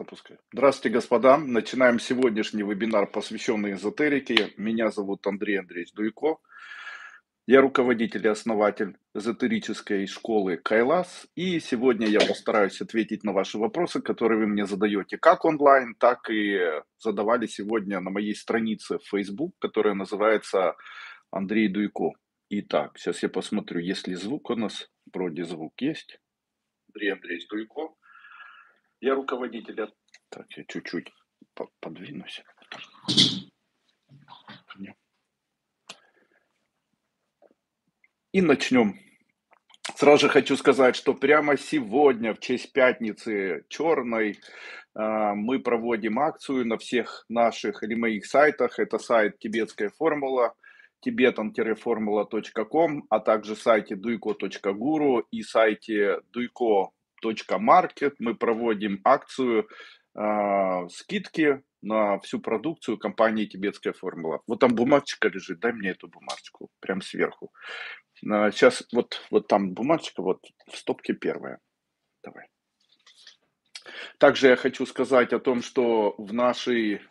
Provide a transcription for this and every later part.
Запускай. Здравствуйте, господа. Начинаем сегодняшний вебинар, посвященный эзотерике. Меня зовут Андрей Андреевич Дуйко. Я руководитель и основатель эзотерической школы Кайлас. И сегодня я постараюсь ответить на ваши вопросы, которые вы мне задаете как онлайн, так и задавали сегодня на моей странице в Facebook, которая называется Андрей Дуйко. Итак, сейчас я посмотрю, есть ли звук у нас. Вроде звук есть. Андрей Андреевич Дуйко. Я руководитель. Так, я чуть-чуть подвинусь. И начнем. Сразу же хочу сказать, что прямо сегодня, в честь пятницы черной, мы проводим акцию на всех наших или моих сайтах. Это сайт Тибетская Формула, tibetan-formula.com, а также сайте duiko.guru и сайте duiko.market. Мы проводим акцию скидки на всю продукцию компании «Тибетская формула». Вот там бумажечка лежит, дай мне эту бумажечку, прям сверху. Сейчас вот там бумажечка, вот в стопке первая. Давай. Также я хочу сказать о том, что в нашей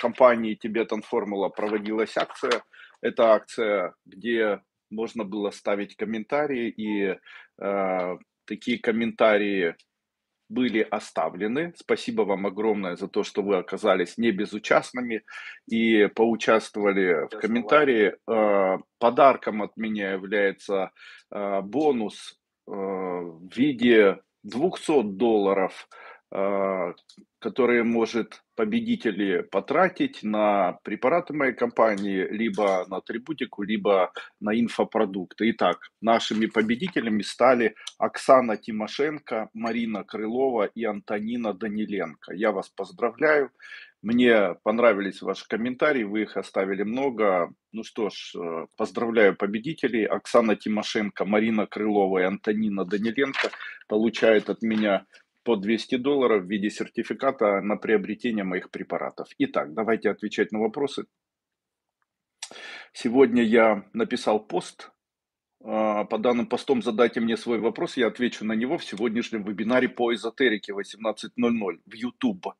компании «Тибетан Формула» проводилась акция. Это акция, где можно было ставить комментарии и такие комментарии были оставлены. Спасибо вам огромное за то, что вы оказались не безучастными и поучаствовали в комментарии. Подарком от меня является бонус в виде $200, которые может победители потратить на препараты моей компании, либо на атрибутику, либо на инфопродукты. Итак, нашими победителями стали Оксана Тимошенко, Марина Крылова и Антонина Даниленко. Я вас поздравляю. Мне понравились ваши комментарии, вы их оставили много. Ну что ж, поздравляю победителей. Оксана Тимошенко, Марина Крылова и Антонина Даниленко получают от меня по $200 в виде сертификата на приобретение моих препаратов. Итак, давайте отвечать на вопросы. Сегодня я написал пост. По данным постам задайте мне свой вопрос, я отвечу на него в сегодняшнем вебинаре по эзотерике 18:00 в YouTube.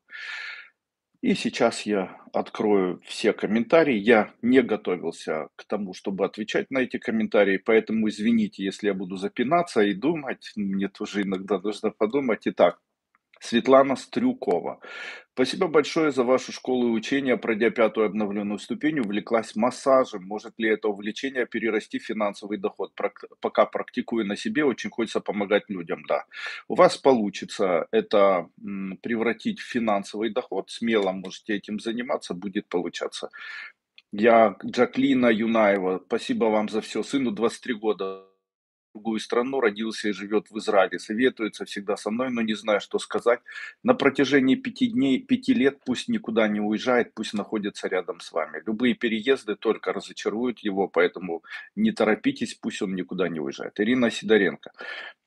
И сейчас я открою все комментарии. Я не готовился к тому, чтобы отвечать на эти комментарии, поэтому извините, если я буду запинаться и думать. Мне тоже иногда нужно подумать. Итак, Светлана Стрюкова. Спасибо большое за вашу школу и учение. Пройдя 5-ю обновленную ступень, увлеклась массажем. Может ли это увлечение перерасти в финансовый доход? Пока практикую на себе, очень хочется помогать людям. Да. У вас получится это превратить в финансовый доход. Смело можете этим заниматься, будет получаться. Джаклина Юнаева. Спасибо вам за все. Сыну 23 года. Другую страну, родился и живет в Израиле, советуется всегда со мной, но не знаю, что сказать. На протяжении 5 лет пусть никуда не уезжает, пусть находится рядом с вами. Любые переезды только разочаруют его, поэтому не торопитесь, пусть он никуда не уезжает. Ирина Сидоренко.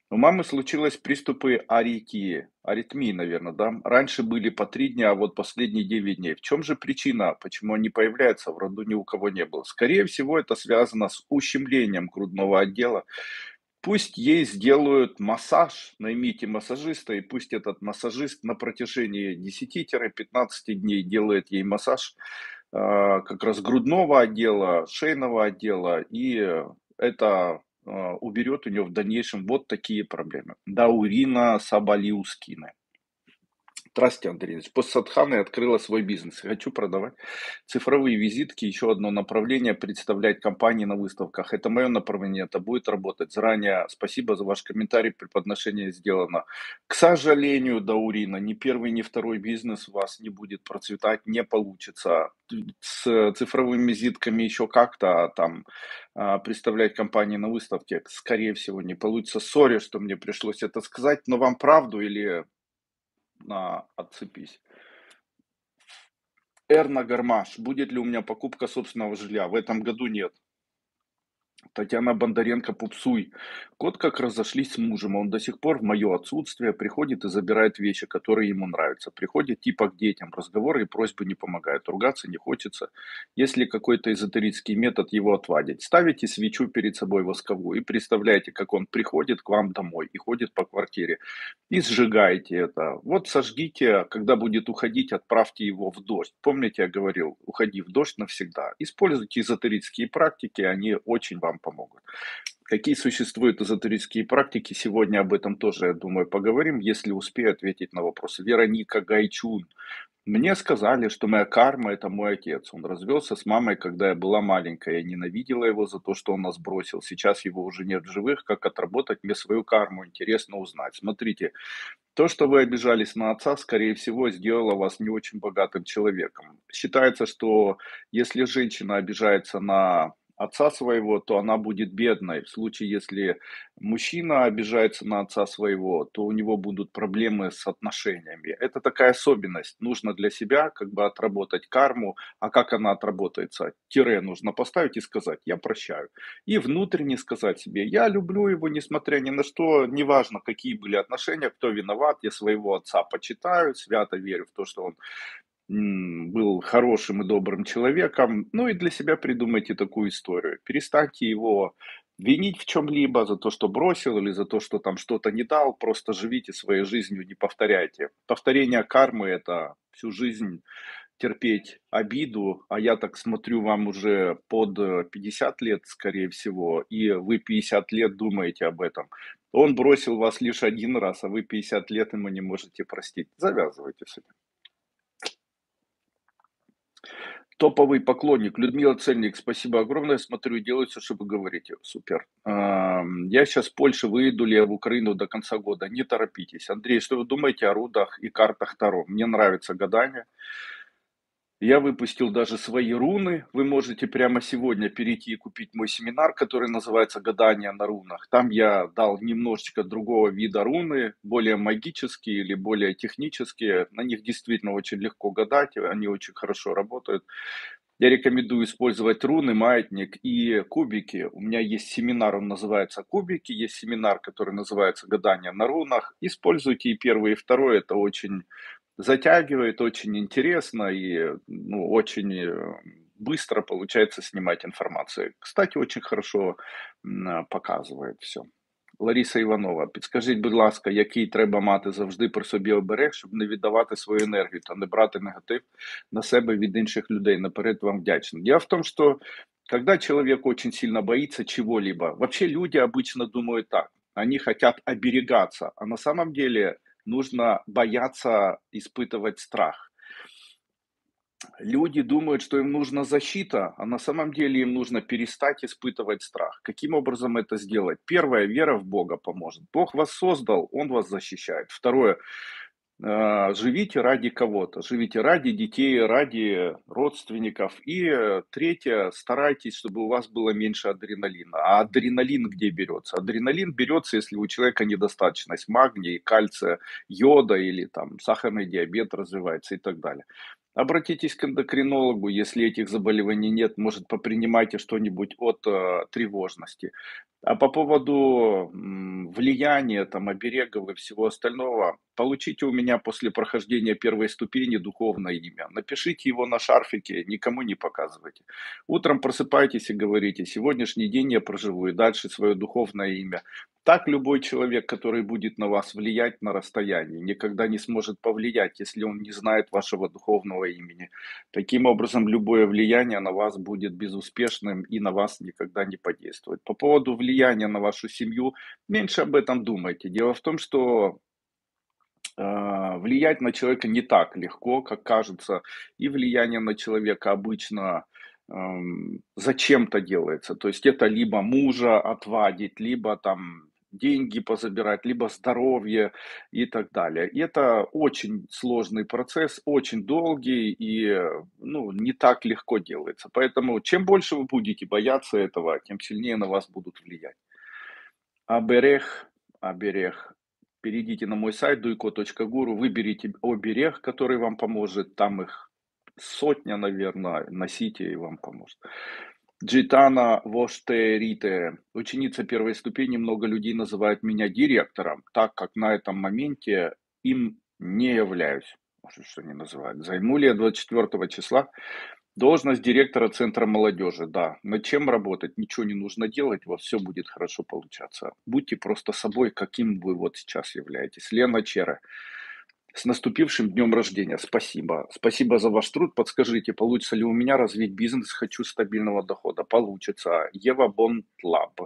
У мамы случились приступы аритмии, наверное, да? Раньше были по 3 дня, а вот последние 9 дней. В чем же причина, почему они появляются? В роду ни у кого не было. Скорее всего, это связано с ущемлением грудного отдела. Пусть ей сделают массаж, наймите массажиста, и пусть этот массажист на протяжении 10-15 дней делает ей массаж как раз грудного отдела, шейного отдела, и это уберет у нее в дальнейшем вот такие проблемы. Даурина Сабалиускина. Здравствуйте, Андрей Ильич. После Садханы открыла свой бизнес. Хочу продавать цифровые визитки. Еще одно направление — представлять компании на выставках. Это мое направление, это будет работать. Заранее спасибо за ваш комментарий. Преподношение сделано. К сожалению, Даурина, ни первый, ни второй бизнес у вас не будет процветать, не получится. С цифровыми визитками еще как-то там представлять компании на выставке, скорее всего, не получится. Сори, что мне пришлось это сказать, но вам правду или... отцепись. Эрна Гармаш. Будет ли у меня покупка собственного жилья? В этом году нет. Татьяна Бондаренко, пупсуй. Кот как разошлись с мужем, он до сих пор в мое отсутствие приходит и забирает вещи, которые ему нравятся. Приходит типа к детям, разговоры и просьбы не помогают, ругаться не хочется. Если какой-то эзотерический метод его отвадить, ставите свечу перед собой восковую и представляете, как он приходит к вам домой и ходит по квартире. И сжигаете это. Вот сожгите, когда будет уходить, отправьте его в дождь. Помните, я говорил, уходи в дождь навсегда. Используйте эзотерические практики, они очень важны. Помогут. Какие существуют эзотерические практики, сегодня об этом тоже, я думаю, поговорим, если успею ответить на вопрос. Вероника Гайчун. Мне сказали, что моя карма – это мой отец. Он развелся с мамой, когда я была маленькая. Я ненавидела его за то, что он нас бросил. Сейчас его уже нет в живых. Как отработать мне свою карму? Интересно узнать. Смотрите, то, что вы обижались на отца, скорее всего, сделало вас не очень богатым человеком. Считается, что если женщина обижается на отца своего, то она будет бедной. В случае, если мужчина обижается на отца своего, то у него будут проблемы с отношениями. Это такая особенность. Нужно для себя как бы отработать карму. А как она отработается? Тире нужно поставить и сказать: я прощаю. И внутренне сказать себе: я люблю его, несмотря ни на что. Неважно, какие были отношения, кто виноват. Я своего отца почитаю, свято верю в то, что он был хорошим и добрым человеком. Ну и для себя придумайте такую историю. Перестаньте его винить в чем-либо за то, что бросил или за то, что там что-то не дал. Просто живите своей жизнью, не повторяйте. Повторение кармы – это всю жизнь терпеть обиду, а я так смотрю, вам уже под 50 лет, скорее всего, и вы 50 лет думаете об этом. Он бросил вас лишь один раз, а вы 50 лет ему не можете простить. Завязывайте с этим. Топовый поклонник. Людмила Цельник, спасибо огромное. Смотрю, делаю все, что вы говорите. Супер. Я сейчас в Польшу, выеду ли я в Украину до конца года? Не торопитесь. Андрей, что вы думаете о рудах и картах Таро? Мне нравится гадание. Я выпустил даже свои руны. Вы можете прямо сегодня перейти и купить мой семинар, который называется «Гадание на рунах». Там я дал немножечко другого вида руны, более магические или более технические. На них действительно очень легко гадать, они очень хорошо работают. Я рекомендую использовать руны, маятник и кубики. У меня есть семинар, он называется «Кубики». Есть семинар, который называется «Гадание на рунах». Используйте и первый, и второй. Это очень затягивает, очень интересно и очень быстро получается снимать информацию. Кстати, очень хорошо показывает все. Лариса Иванова, підскажіть, будь ласка, який треба мати завжди при собі оберег, щоб не віддавати свою енергію та не брати негатив на себе від інших людей. Наперед вам вдячний. Дело в том, что когда человек очень сильно боится чего-либо, вообще люди обычно думают так, они хотят оберегаться, а на самом деле нужно бояться испытывать страх. Люди думают, что им нужна защита, а на самом деле им нужно перестать испытывать страх. Каким образом это сделать? Первое, вера в Бога поможет. Бог вас создал, Он вас защищает. Второе, живите ради кого-то, живите ради детей, ради родственников. И третье, старайтесь, чтобы у вас было меньше адреналина. А адреналин где берется? Адреналин берется, если у человека недостаточность магния, кальция, йода или там сахарный диабет развивается и так далее. Обратитесь к эндокринологу, если этих заболеваний нет, может, попринимайте что-нибудь от тревожности. А по поводу влияния, там, оберегов и всего остального, получите у меня после прохождения первой ступени духовное имя. Напишите его на шарфике, никому не показывайте. Утром просыпайтесь и говорите: сегодняшний день я проживу и дальше свое духовное имя. Так любой человек, который будет на вас влиять на расстоянии, никогда не сможет повлиять, если он не знает вашего духовного имени. Таким образом, любое влияние на вас будет безуспешным и на вас никогда не подействует. По поводу влияния на вашу семью, меньше об этом думайте. Дело в том, что влиять на человека не так легко, как кажется, и влияние на человека обычно зачем-то делается. То есть это либо мужа отвадить, либо там деньги позабирать, либо здоровье и так далее. И это очень сложный процесс, очень долгий и не так легко делается. Поэтому чем больше вы будете бояться этого, тем сильнее на вас будут влиять. Оберег. Перейдите на мой сайт duiko.guru, выберите оберег, который вам поможет, там их сотня, наверное, носите и вам поможет. Джитана Воштерите. Ученица первой ступени, много людей называют меня директором, так как на этом моменте им не являюсь. Что не называют? Займу ли я 24 числа должность директора Центра молодежи? Да. Над чем работать? Ничего не нужно делать, вот все будет хорошо получаться. Будьте просто собой, каким вы вот сейчас являетесь. Лена Чере. С наступившим днем рождения. Спасибо. Спасибо за ваш труд. Подскажите, получится ли у меня развить бизнес? Хочу стабильного дохода. Получится. Ева Бонт Лаб.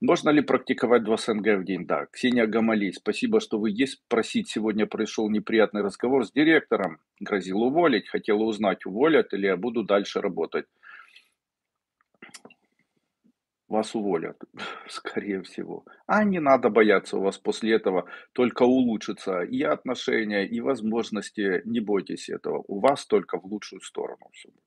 Можно ли практиковать 2 СНГ в день? Да. Ксения Гамалей. Спасибо, что вы есть. Просить сегодня пришел неприятный разговор с директором. Грозил уволить. Хотела узнать, уволят или я буду дальше работать. Вас уволят, скорее всего. А не надо бояться, у вас после этого только улучшится и отношения, и возможности. Не бойтесь этого. У вас только в лучшую сторону все будет.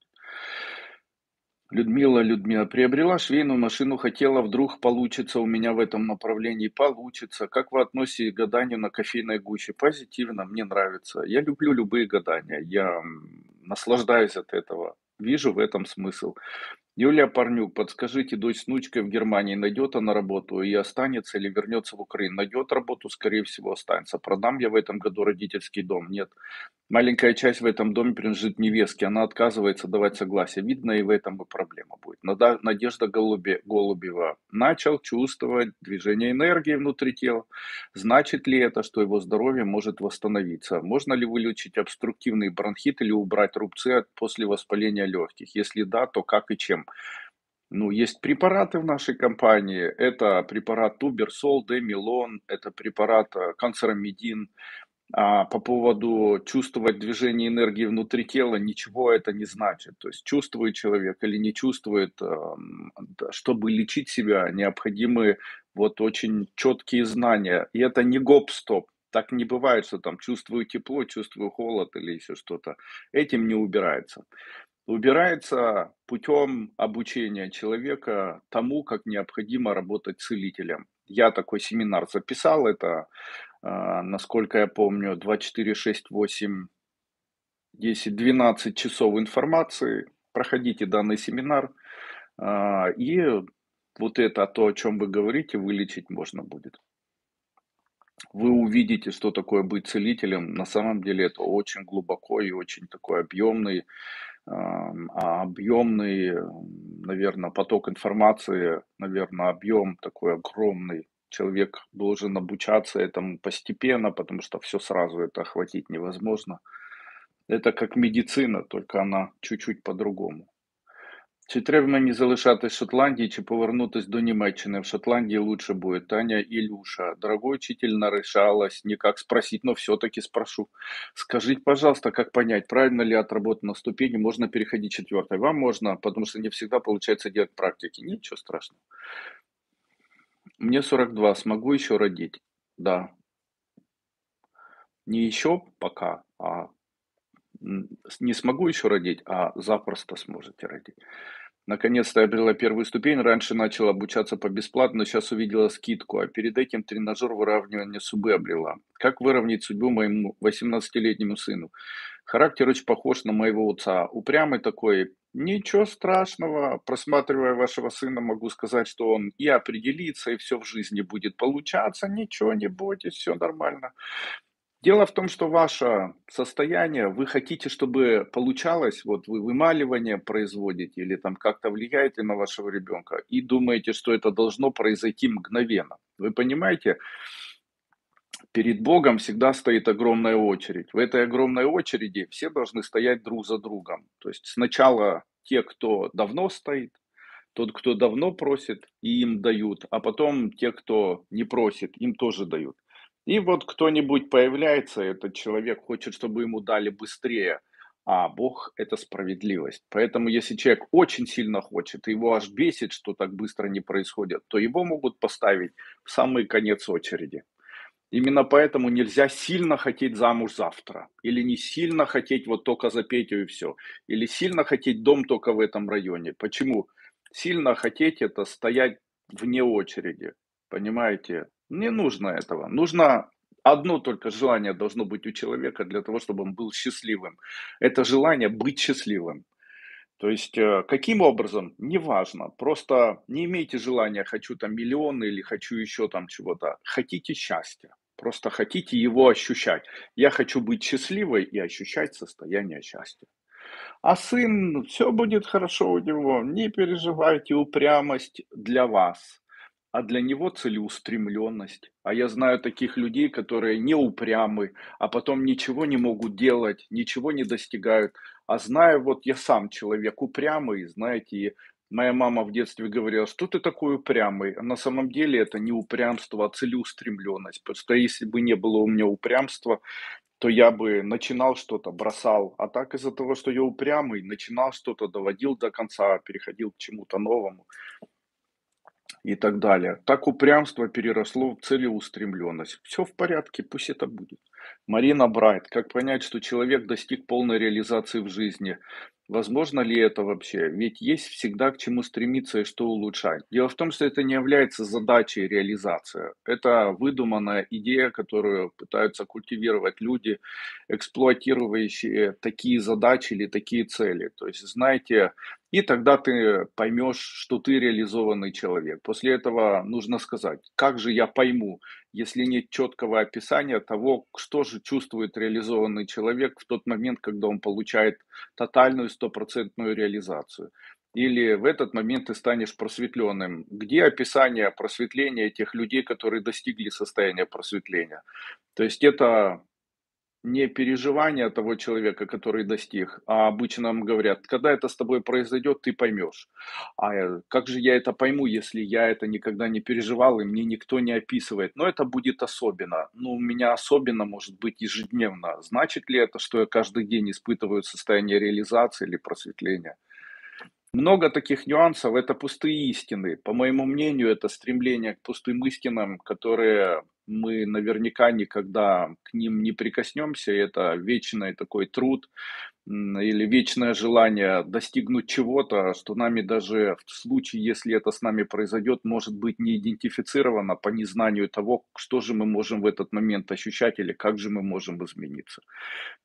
Людмила. Приобрела швейную машину, хотела, вдруг получится у меня в этом направлении. Получится. Как вы относитесь к гаданию на кофейной гуще? Позитивно, мне нравится. Я люблю любые гадания. Я наслаждаюсь от этого. Вижу в этом смысл. Юлия Парнюк, подскажите, дочь с внучкой в Германии, найдет она работу и останется или вернется в Украину? Найдет работу, скорее всего, останется. Продам я в этом году родительский дом? Нет. Маленькая часть в этом доме принадлежит невестке, она отказывается давать согласие. Видно, и в этом и проблема будет. Надежда Голубева. Начал чувствовать движение энергии внутри тела. Значит ли это, что его здоровье может восстановиться? Можно ли вылечить обструктивный бронхит или убрать рубцы после воспаления легких? Если да, то как и чем? Ну, есть препараты в нашей компании. Это препарат Туберсол, Демилон, это препарат Канцерамидин. По поводу чувствовать движение энергии внутри тела, ничего это не значит. То есть чувствует человек или не чувствует, чтобы лечить себя, необходимы вот очень четкие знания. И это не гоп-стоп. Так не бывает, что там чувствую тепло, чувствую холод или еще что-то. Этим не убирается. Убирается путем обучения человека тому, как необходимо работать с целителем. Я такой семинар записал, это, насколько я помню, 24, 6, 8, 10, 12 часов информации. Проходите данный семинар, и вот это то, о чем вы говорите, вылечить можно будет. Вы увидите, что такое быть целителем. На самом деле это очень глубоко и очень такой объемный, наверное, поток информации, наверное, объем такой огромный. Человек должен обучаться этому постепенно, потому что все сразу это охватить невозможно. Это как медицина, только она чуть-чуть по-другому. Чи треба мені залишатись в Шотландії, чи повернутись до Німеччини? В Шотландии лучше будет. Таня Илюша. Дорогой учитель, нарешалась, никак спросить, но все-таки спрошу. Скажите, пожалуйста, как понять, правильно ли отработана ступень, можно переходить к 4-й? Вам можно, потому что не всегда получается делать практики. Ничего страшного. Мне 42, смогу еще родить? Да. Не еще пока, а... Не смогу еще родить, а запросто сможете родить. Наконец-то я обрела первую ступень. Раньше начала обучаться по бесплатно, но сейчас увидела скидку. А перед этим тренажер выравнивания судьбы обрела. Как выровнять судьбу моему 18-летнему сыну? Характер очень похож на моего отца. Упрямый такой. Ничего страшного. Просматривая вашего сына, могу сказать, что он и определится, и все в жизни будет получаться. Ничего не бойтесь, все нормально. Дело в том, что ваше состояние, вы хотите, чтобы получалось, вот вы вымаливание производите или там как-то влияете на вашего ребенка и думаете, что это должно произойти мгновенно. Вы понимаете, перед Богом всегда стоит огромная очередь. В этой огромной очереди все должны стоять друг за другом. То есть сначала те, кто давно стоит, тот, кто давно просит, и им дают, а потом те, кто не просит, им тоже дают. И вот кто-нибудь появляется, этот человек хочет, чтобы ему дали быстрее, а Бог – это справедливость. Поэтому если человек очень сильно хочет, его аж бесит, что так быстро не происходит, то его могут поставить в самый конец очереди. Именно поэтому нельзя сильно хотеть замуж завтра, или не сильно хотеть вот только за Петю и все, или сильно хотеть дом только в этом районе. Почему? Сильно хотеть – это стоять вне очереди, понимаете? Не нужно этого. Нужно одно только желание должно быть у человека для того, чтобы он был счастливым. Это желание быть счастливым. То есть, каким образом, неважно, просто не имейте желания «хочу там миллионы» или «хочу еще там чего-то». Хотите счастья, просто хотите его ощущать. Я хочу быть счастливой и ощущать состояние счастья. А сын, все будет хорошо у него, не переживайте, упрямость для вас, а для него целеустремленность. А я знаю таких людей, которые не упрямы, а потом ничего не могут делать, ничего не достигают. А знаю, вот я сам человек упрямый, знаете, моя мама в детстве говорила, что ты такой упрямый. А на самом деле это не упрямство, а целеустремленность. Потому что если бы не было у меня упрямства, то я бы начинал что-то, бросал. А так из-за того, что я упрямый, начинал что-то, доводил до конца, переходил к чему-то новому и так далее. Так упрямство переросло в целеустремленность. Все в порядке, пусть это будет. Марина Брайт. Как понять, что человек достиг полной реализации в жизни? Возможно ли это вообще? Ведь есть всегда к чему стремиться и что улучшать. Дело в том, что это не является задачей реализации. Это выдуманная идея, которую пытаются культивировать люди, эксплуатирующие такие задачи или такие цели. То есть, знаете, и тогда ты поймешь, что ты реализованный человек. После этого нужно сказать, как же я пойму, если нет четкого описания того, что же чувствует реализованный человек в тот момент, когда он получает тотальную, стопроцентную реализацию. Или в этот момент ты станешь просветленным. Где описание просветления тех людей, которые достигли состояния просветления? То есть это не переживание того человека, который достиг, а обычно нам говорят, когда это с тобой произойдет, ты поймешь. А как же я это пойму, если я это никогда не переживал и мне никто не описывает? Но это будет особенно. Но у меня особенно может быть ежедневно. Значит ли это, что я каждый день испытываю состояние реализации или просветления? Много таких нюансов. Это пустые истины. По моему мнению, это стремление к пустым истинам, которые мы наверняка никогда к ним не прикоснемся. Это вечный такой труд или вечное желание достигнуть чего-то, что нами даже в случае, если это с нами произойдет, может быть не идентифицировано по незнанию того, что же мы можем в этот момент ощущать или как же мы можем измениться.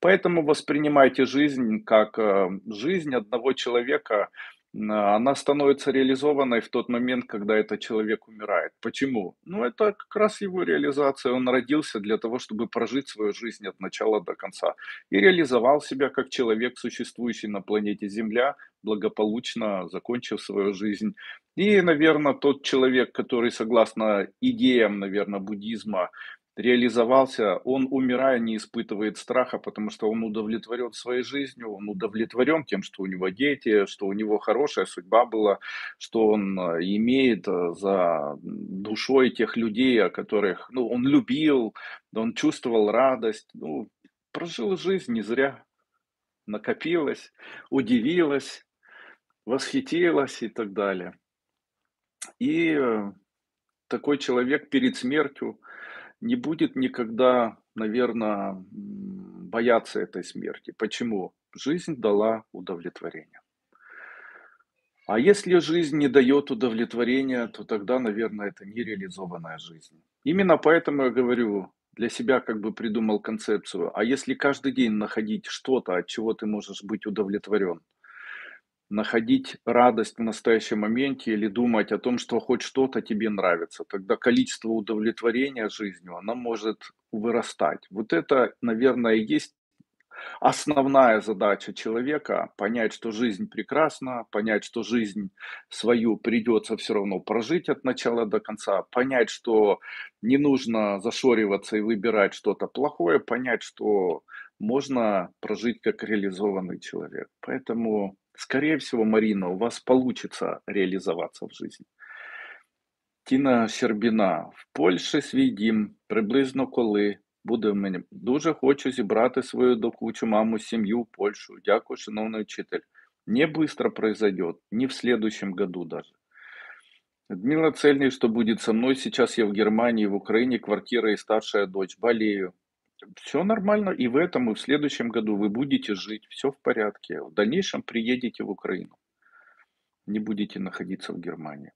Поэтому воспринимайте жизнь как жизнь одного человека. Она становится реализованной в тот момент, когда этот человек умирает. Почему? Ну, это как раз его реализация. Он родился для того, чтобы прожить свою жизнь от начала до конца. И реализовал себя как человек, существующий на планете Земля, благополучно закончив свою жизнь. И, наверное, тот человек, который, согласно идеям, наверное, буддизма, реализовался, он, умирая, не испытывает страха, потому что он удовлетворен своей жизнью, он удовлетворен тем, что у него дети, что у него хорошая судьба была, что он имеет за душой тех людей, о которых он любил, он чувствовал радость, прожил жизнь не зря, накопилась, удивилась, восхитилась и так далее. И такой человек перед смертью не будет никогда, наверное, бояться этой смерти. Почему? Жизнь дала удовлетворение. А если жизнь не дает удовлетворения, то тогда, наверное, это нереализованная жизнь. Именно поэтому я говорю, для себя как бы придумал концепцию. А если каждый день находить что-то, от чего ты можешь быть удовлетворен? Находить радость в настоящем моменте или думать о том, что хоть что-то тебе нравится. Тогда количество удовлетворения жизнью, оно может вырастать. Вот это, наверное, и есть основная задача человека – понять, что жизнь прекрасна, понять, что жизнь свою придется все равно прожить от начала до конца, понять, что не нужно зашориваться и выбирать что-то плохое, понять, что можно прожить как реализованный человек. Поэтому, скорее всего, Марина, у вас получится реализоваться в жизни. Тина Щербина. В Польщі свій дім, приблизно коли буде в мене. Дуже хочу зібрати свою докучу маму, сім'ю в Польщу. Дякую, шановний учитель. Не быстро произойдет, не в следующем году даже. Людмила Цельник, что будет со мной? Сейчас я в Германии, в Украине, квартира и старшая дочь. Болею. Все нормально, и в этом, и в следующем году вы будете жить, все в порядке. В дальнейшем приедете в Украину, не будете находиться в Германии.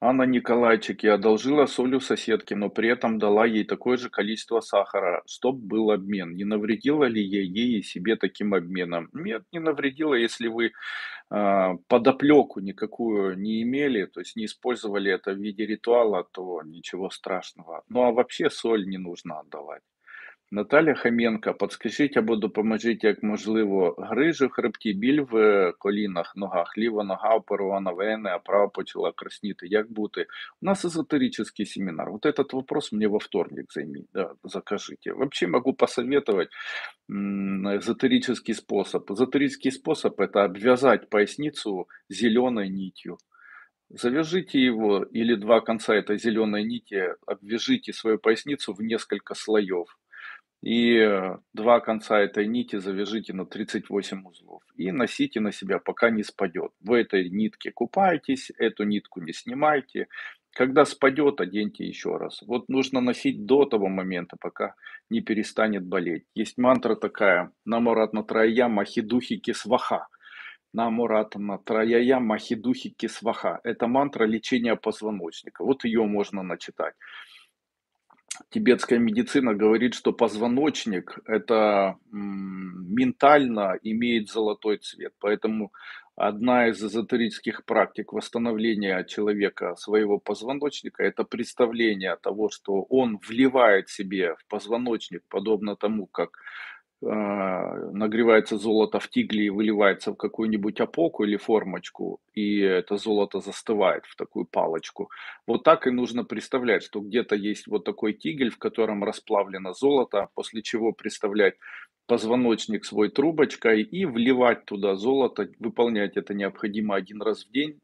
Анна Николайчики одолжила соль у соседки, но при этом дала ей такое же количество сахара, чтобы был обмен. Не навредила ли я ей и себе таким обменом? Нет, не навредила, если вы подоплеку никакую не имели, то есть не использовали это в виде ритуала, то ничего страшного. Ну а вообще соль не нужно отдавать. Наталя Хоменко, подскажіть або допоможіть, як можливо, грижу в хребті, біль в колінах, ногах, ліва нога оперована вени, а права почала красніти. Як бути? У нас эзотерический семинар. Вот этот вопрос мне во вторник закажите. Вообще могу посоветовать эзотерический способ. Эзотерический способ – это обвязать поясницу зеленой нитью. Завяжите его или два конца этой зеленой нити, обвяжите свою поясницу в несколько слоев. И два конца этой нити завяжите на 38 узлов и носите на себя, пока не спадет. В этой нитке купаетесь, эту нитку не снимайте. Когда спадет, оденьте еще раз. Вот нужно носить до того момента, пока не перестанет болеть. Есть мантра такая: наморатна трая махидухи кисваха. Наморатна трая махидухи кисваха. Это мантра лечения позвоночника. Вот ее можно начитать. Тибетская медицина говорит, что позвоночник это ментально имеет золотой цвет. Поэтому одна из эзотерических практик восстановления человека своего позвоночника это представление того, что он вливает себе в позвоночник, подобно тому, как нагревается золото в тигле и выливается в какую-нибудь опоку или формочку, и это золото застывает в такую палочку. Вот так и нужно представлять, что где-то есть вот такой тигель, в котором расплавлено золото, после чего представлять позвоночник свой трубочкой и вливать туда золото, выполнять это необходимо один раз в день.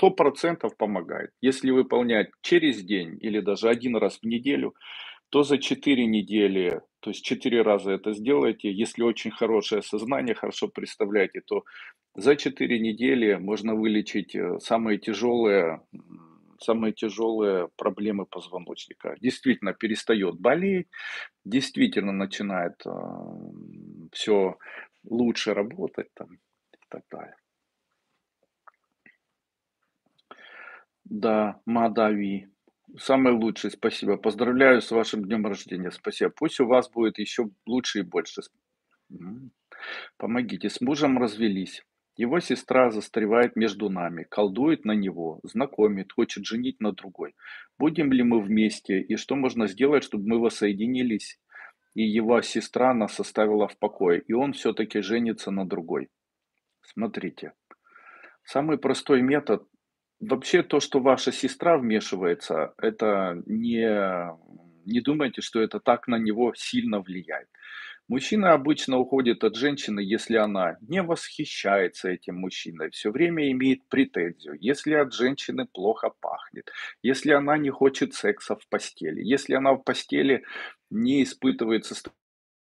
100% помогает. Если выполнять через день или даже один раз в неделю, то за 4 недели, то есть 4 раза это сделаете, если очень хорошее сознание, хорошо представляете, то за 4 недели можно вылечить самые тяжелые проблемы позвоночника. Действительно перестает болеть, действительно начинает все лучше работать там, и так далее. Да, Мадави. Самый лучший, спасибо. Поздравляю с вашим днем рождения. Спасибо. Пусть у вас будет еще лучше и больше. Помогите. С мужем развелись. Его сестра застревает между нами, колдует на него, знакомит, хочет женить на другой. Будем ли мы вместе и что можно сделать, чтобы мы воссоединились? И его сестра нас оставила в покое, и он все-таки женится на другой. Смотрите. Самый простой метод. Вообще то, что ваша сестра вмешивается, это не думайте, что это так на него сильно влияет. Мужчина обычно уходит от женщины, если она не восхищается этим мужчиной, все время имеет претензию, если от женщины плохо пахнет, если она не хочет секса в постели, если она в постели не испытывает состояние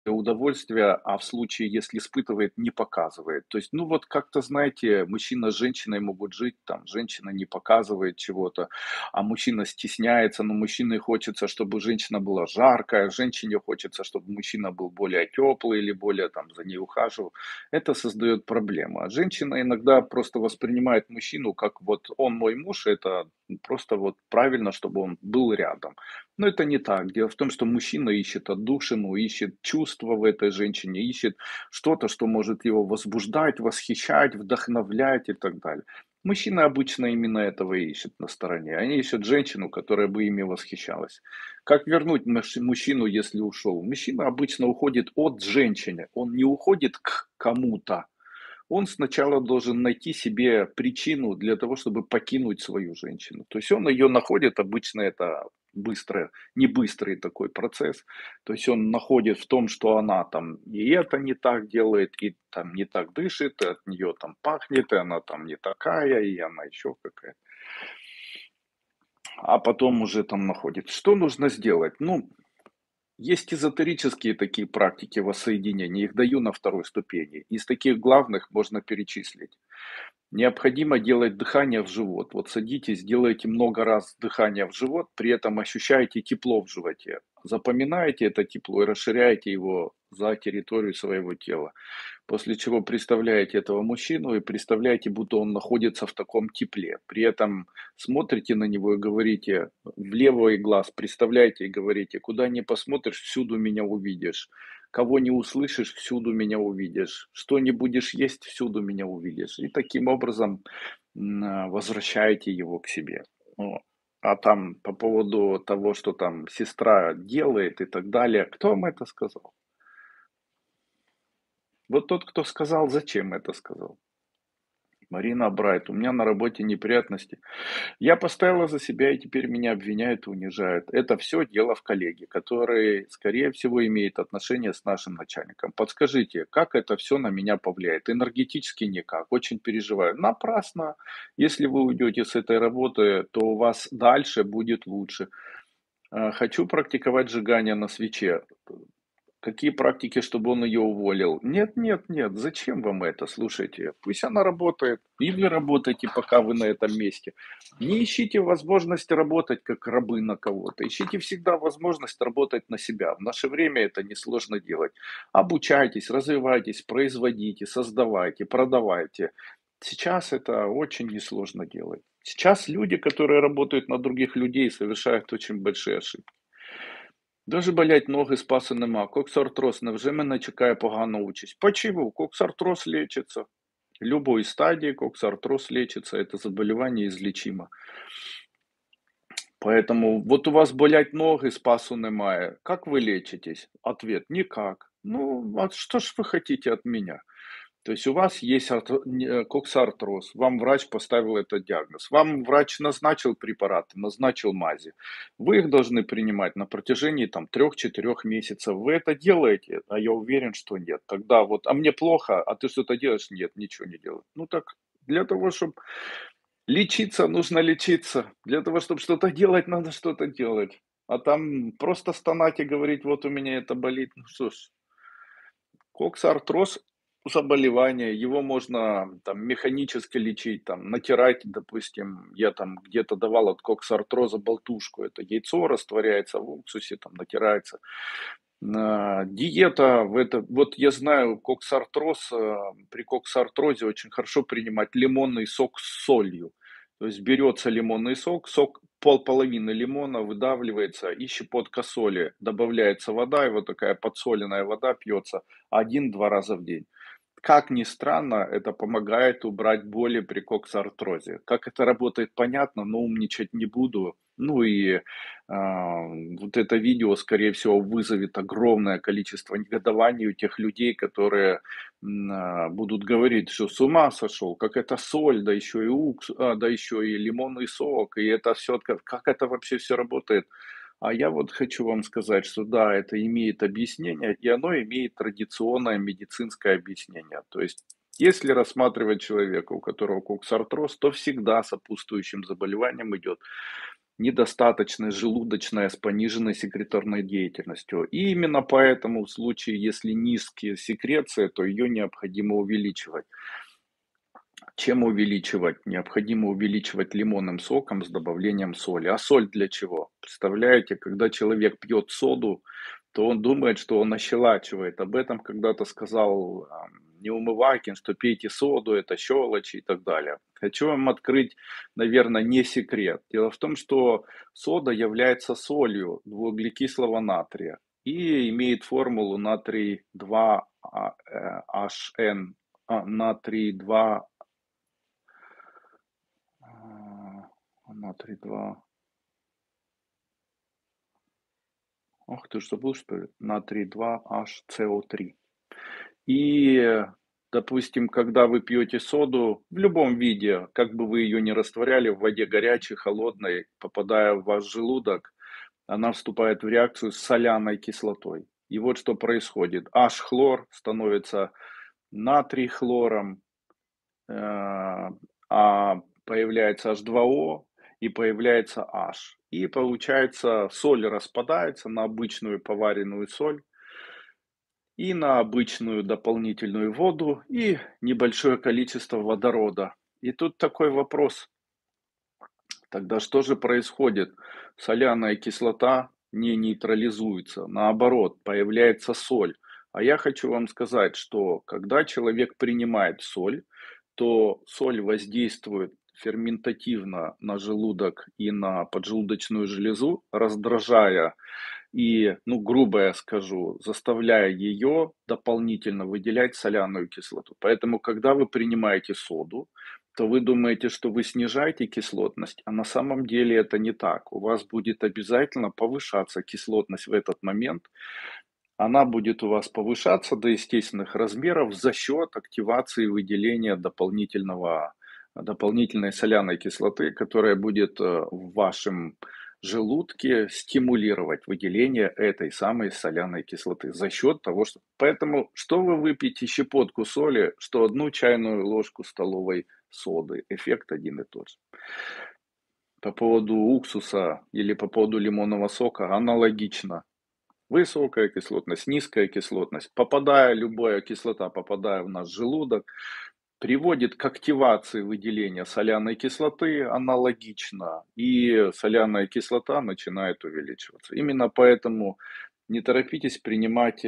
удовольствия, а в случае, если испытывает, не показывает. То есть, ну вот как-то, знаете, мужчина с женщиной могут жить, там, женщина не показывает чего-то, а мужчина стесняется, но мужчине хочется, чтобы женщина была жаркая, женщине хочется, чтобы мужчина был более теплый или более там за ней ухаживал. Это создает проблему. Женщина иногда просто воспринимает мужчину как вот он мой муж, это просто вот правильно, чтобы он был рядом. Но это не так. Дело в том, что мужчина ищет отдушину, ищет чувства в этой женщине, ищет что-то, что может его возбуждать, восхищать, вдохновлять и так далее. Мужчины обычно именно этого и ищут на стороне. Они ищут женщину, которая бы ими восхищалась. Как вернуть мужчину, если ушел? Мужчина обычно уходит от женщины. Он не уходит к кому-то. Он сначала должен найти себе причину для того, чтобы покинуть свою женщину. То есть он ее находит, обычно это быстро, не быстрый такой процесс. То есть он находит в том, что она там и это не так делает, и там не так дышит, и от нее там пахнет, и она там не такая, и она еще какая-то. А потом уже там находит. Что нужно сделать? Ну, есть эзотерические такие практики воссоединения, их даю на второй ступени. Из таких главных можно перечислить. Необходимо делать дыхание в живот. Вот садитесь, делайте много раз дыхание в живот, при этом ощущаете тепло в животе. Запоминаете это тепло и расширяете его за территорию своего тела. после чего приставляете этого мужчину и представляете, будто он находится в таком тепле. При этом смотрите на него и говорите в левый глаз, представляете и говорите: куда ни посмотришь, всюду меня увидишь. Кого не услышишь, всюду меня увидишь. Что не будешь есть, всюду меня увидишь. И таким образом возвращаете его к себе. А там по поводу того, что там сестра делает и так далее, кто вам это сказал? Вот тот, кто сказал, зачем это сказал. Марина Брайт: у меня на работе неприятности. Я поставила за себя, и теперь меня обвиняют и унижают. Это все дело в коллеге, который, скорее всего, имеет отношение с нашим начальником. Подскажите, как это все на меня повлияет? Энергетически никак, очень переживаю. Напрасно. Если вы уйдете с этой работы, то у вас дальше будет лучше. Хочу практиковать сжигание на свече. Какие практики, чтобы он ее уволил? Нет, нет, нет, зачем вам это? Слушайте, пусть она работает, и вы работаете, пока вы на этом месте. Не ищите возможность работать как рабы на кого-то. Ищите всегда возможность работать на себя. В наше время это несложно делать. Обучайтесь, развивайтесь, производите, создавайте, продавайте. Сейчас это очень несложно делать. Сейчас люди, которые работают на других людей, совершают очень большие ошибки. Дуже болять ноги, спасу нема. Коксартроз, невже мене чекає погана участь? Почему? Коксартроз лечится. В любой стадии коксартроз лечится. Это заболевание излечимо. Поэтому вот у вас болять ноги, спасу немає. Как вы лечитесь? Ответ: никак. Ну, а что ж вы хотите от меня? То есть у вас есть коксартроз, вам врач поставил этот диагноз, вам врач назначил препараты, назначил мази. Вы их должны принимать на протяжении 3-4 месяцев. Вы это делаете? А я уверен, что нет. Тогда вот, а мне плохо, а ты что-то делаешь? Нет, ничего не делаю. Ну так, для того, чтобы лечиться, нужно лечиться. Для того, чтобы что-то делать, надо что-то делать. А там просто стонать и говорить: вот у меня это болит. Ну что ж, коксартроз — заболевание, его можно механически лечить, натирать, допустим, я где-то давал от коксартроза болтушку, это яйцо растворяется в уксусе, натирается. Диета, вот я знаю, коксартроз, при коксартрозе очень хорошо принимать лимонный сок с солью. То есть берется лимонный сок, половины лимона выдавливается и щепотка соли, добавляется вода, и вот такая подсоленная вода пьется 1-2 раза в день. Как ни странно, это помогает убрать боли при коксартрозе. Как это работает, понятно, но умничать не буду. Ну и вот это видео, скорее всего, вызовет огромное количество негодований у тех людей, которые будут говорить, что с ума сошел, как это соль, да еще и лимонный сок, и это все, как это вообще все работает. А я вот хочу вам сказать, что да, это имеет объяснение, и оно имеет традиционное медицинское объяснение. То есть, если рассматривать человека, у которого коксартроз, то всегда сопутствующим заболеванием идет недостаточность желудочная с пониженной секреторной деятельностью. И именно поэтому в случае, если низкие секреции, то ее необходимо увеличивать. Чем увеличивать? Необходимо увеличивать лимонным соком с добавлением соли. А соль для чего? Представляете, когда человек пьет соду, то он думает, что он ощелачивает. Об этом когда-то сказал Неумывакин, что пейте соду, это щелочи и так далее. Хочу вам открыть, наверное, не секрет. Дело в том, что сода является солью двуглекислого натрия и имеет формулу натрий 2HN, натрий 2 Натрий-2. Ох, ты же забыл, что ли? Натрий-2HCO3. И, допустим, когда вы пьете соду в любом виде, как бы вы ее ни растворяли, в воде горячей, холодной, попадая в ваш желудок, она вступает в реакцию с соляной кислотой. И вот что происходит. H-хлор становится натрий-хлором, а появляется H2O и появляется H. И получается, соль распадается на обычную поваренную соль и на обычную дополнительную воду и небольшое количество водорода. И тут такой вопрос. Тогда что же происходит? Соляная кислота не нейтрализуется. Наоборот, появляется соль. А я хочу вам сказать, что когда человек принимает соль, то соль воздействует ферментативно на желудок и на поджелудочную железу, раздражая и, грубо я скажу, заставляя ее дополнительно выделять соляную кислоту. Поэтому, когда вы принимаете соду, то вы думаете, что вы снижаете кислотность, а на самом деле это не так. У вас будет обязательно повышаться кислотность в этот момент. Она будет у вас повышаться до естественных размеров за счет активации выделения дополнительной соляной кислоты, которая будет в вашем желудке стимулировать выделение этой самой соляной кислоты за счет того, что... Поэтому, что вы выпьете щепотку соли, что одну чайную ложку столовой соды. Эффект один и тот же. По поводу уксуса или по поводу лимонного сока аналогично. Высокая кислотность, низкая кислотность. Любая кислота, попадая в наш желудок, приводит к активации выделения соляной кислоты аналогично. И соляная кислота начинает увеличиваться. Именно поэтому не торопитесь принимать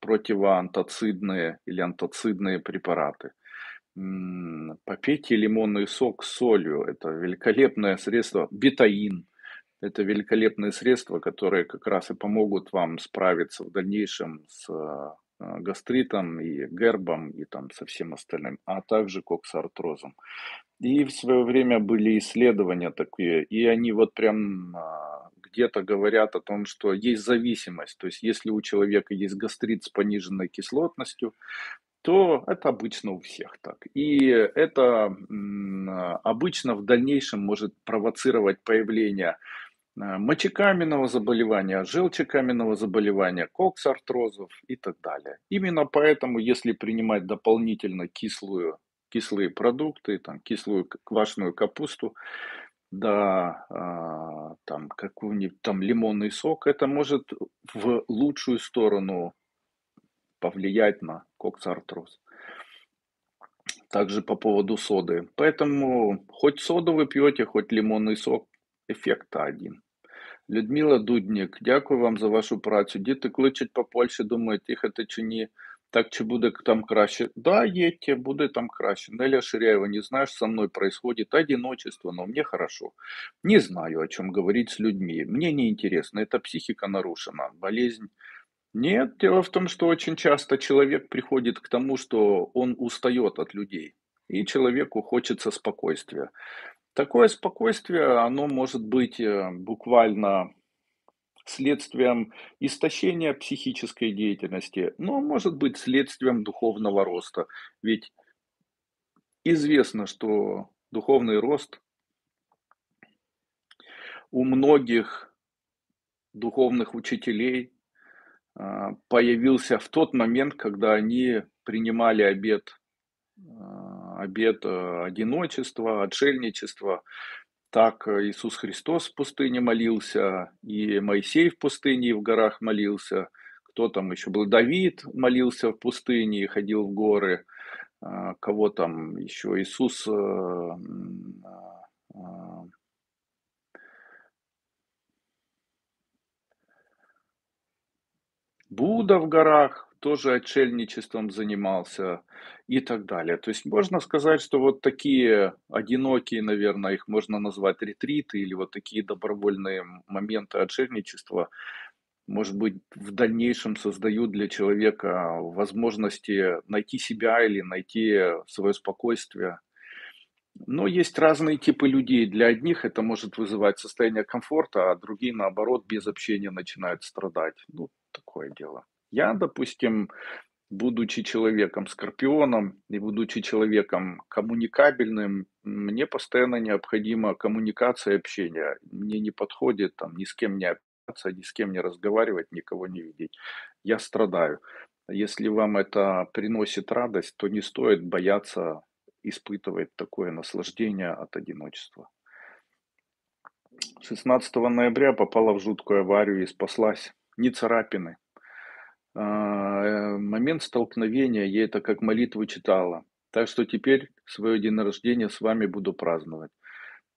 противоантацидные или антацидные препараты. Попейте лимонный сок с солью. Это великолепное средство. Бетаин. Это великолепные средства, которые как раз и помогут вам справиться в дальнейшем с гастритом и гербом и там со всем остальным, а также коксартрозом. И в свое время были исследования такие, и они вот прям где-то говорят о том, что есть зависимость. То есть если у человека есть гастрит с пониженной кислотностью, то это обычно у всех так. И это обычно в дальнейшем может провоцировать появление мочекаменного заболевания, желчекаменного заболевания, коксартрозов и так далее. Именно поэтому, если принимать дополнительно кислые продукты, кислую квашеную капусту, какой-нибудь лимонный сок, это может в лучшую сторону повлиять на коксартроз. Также по поводу соды. Поэтому хоть соду вы пьете, хоть лимонный сок, эффект-то один. Людмила Дудник, дякую вам за вашу працю. Діти кличуть по Польщі, думають, їхати чи ні. Так чи буде там краще? Да, едьте, буде там краще. Неля Ширяева, не знаю, что со мной происходит. Одиночество, но мне хорошо. Не знаю, о чем говорить с людьми. Мне неинтересно, это психика нарушена, болезнь. Нет, дело в том, что очень часто человек приходит к тому, что он устает от людей. И человеку хочется спокойствия. Такое спокойствие, оно может быть буквально следствием истощения психической деятельности, но может быть следствием духовного роста. Ведь известно, что духовный рост у многих духовных учителей появился в тот момент, когда они принимали обет одиночества, отшельничества. Так Иисус Христос в пустыне молился, и Моисей в пустыне и в горах молился. Кто там еще был? Давид молился в пустыне и ходил в горы. Кого там еще? Иисус... Будда в горах тоже отшельничеством занимался и так далее. То есть можно сказать, что вот такие одинокие, наверное, их можно назвать ретриты или вот такие добровольные моменты отшельничества, может быть, в дальнейшем создают для человека возможности найти себя или найти свое спокойствие. Но есть разные типы людей. Для одних это может вызывать состояние комфорта, а другие, наоборот, без общения начинают страдать. Такое дело. Я, допустим, будучи человеком скорпионом и будучи человеком коммуникабельным, мне постоянно необходима коммуникация и общение. Мне не подходит ни с кем не общаться, ни с кем не разговаривать, никого не видеть. Я страдаю. Если вам это приносит радость, то не стоит бояться испытывать такое наслаждение от одиночества. 16 ноября попала в жуткую аварию и спаслась. Не царапины. Момент столкновения, я это как молитву читала. Так что теперь свое день рождения с вами буду праздновать.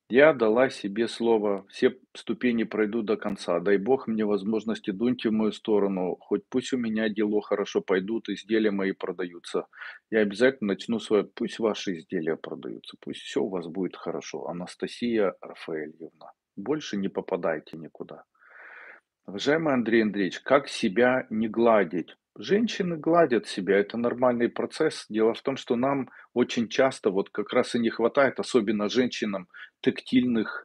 Я дала себе слово, все ступени пройду до конца, дай бог мне возможности дуньте в мою сторону, хоть пусть у меня дело хорошо пойдут, изделия мои продаются. Я обязательно начну свое, пусть ваши изделия продаются, пусть все у вас будет хорошо. Анастасия Рафаэльевна, больше не попадайте никуда. Уважаемый Андрей Андреевич, как себя не гладить? Женщины гладят себя, это нормальный процесс. Дело в том, что нам очень часто вот как раз и не хватает, особенно женщинам, тактильного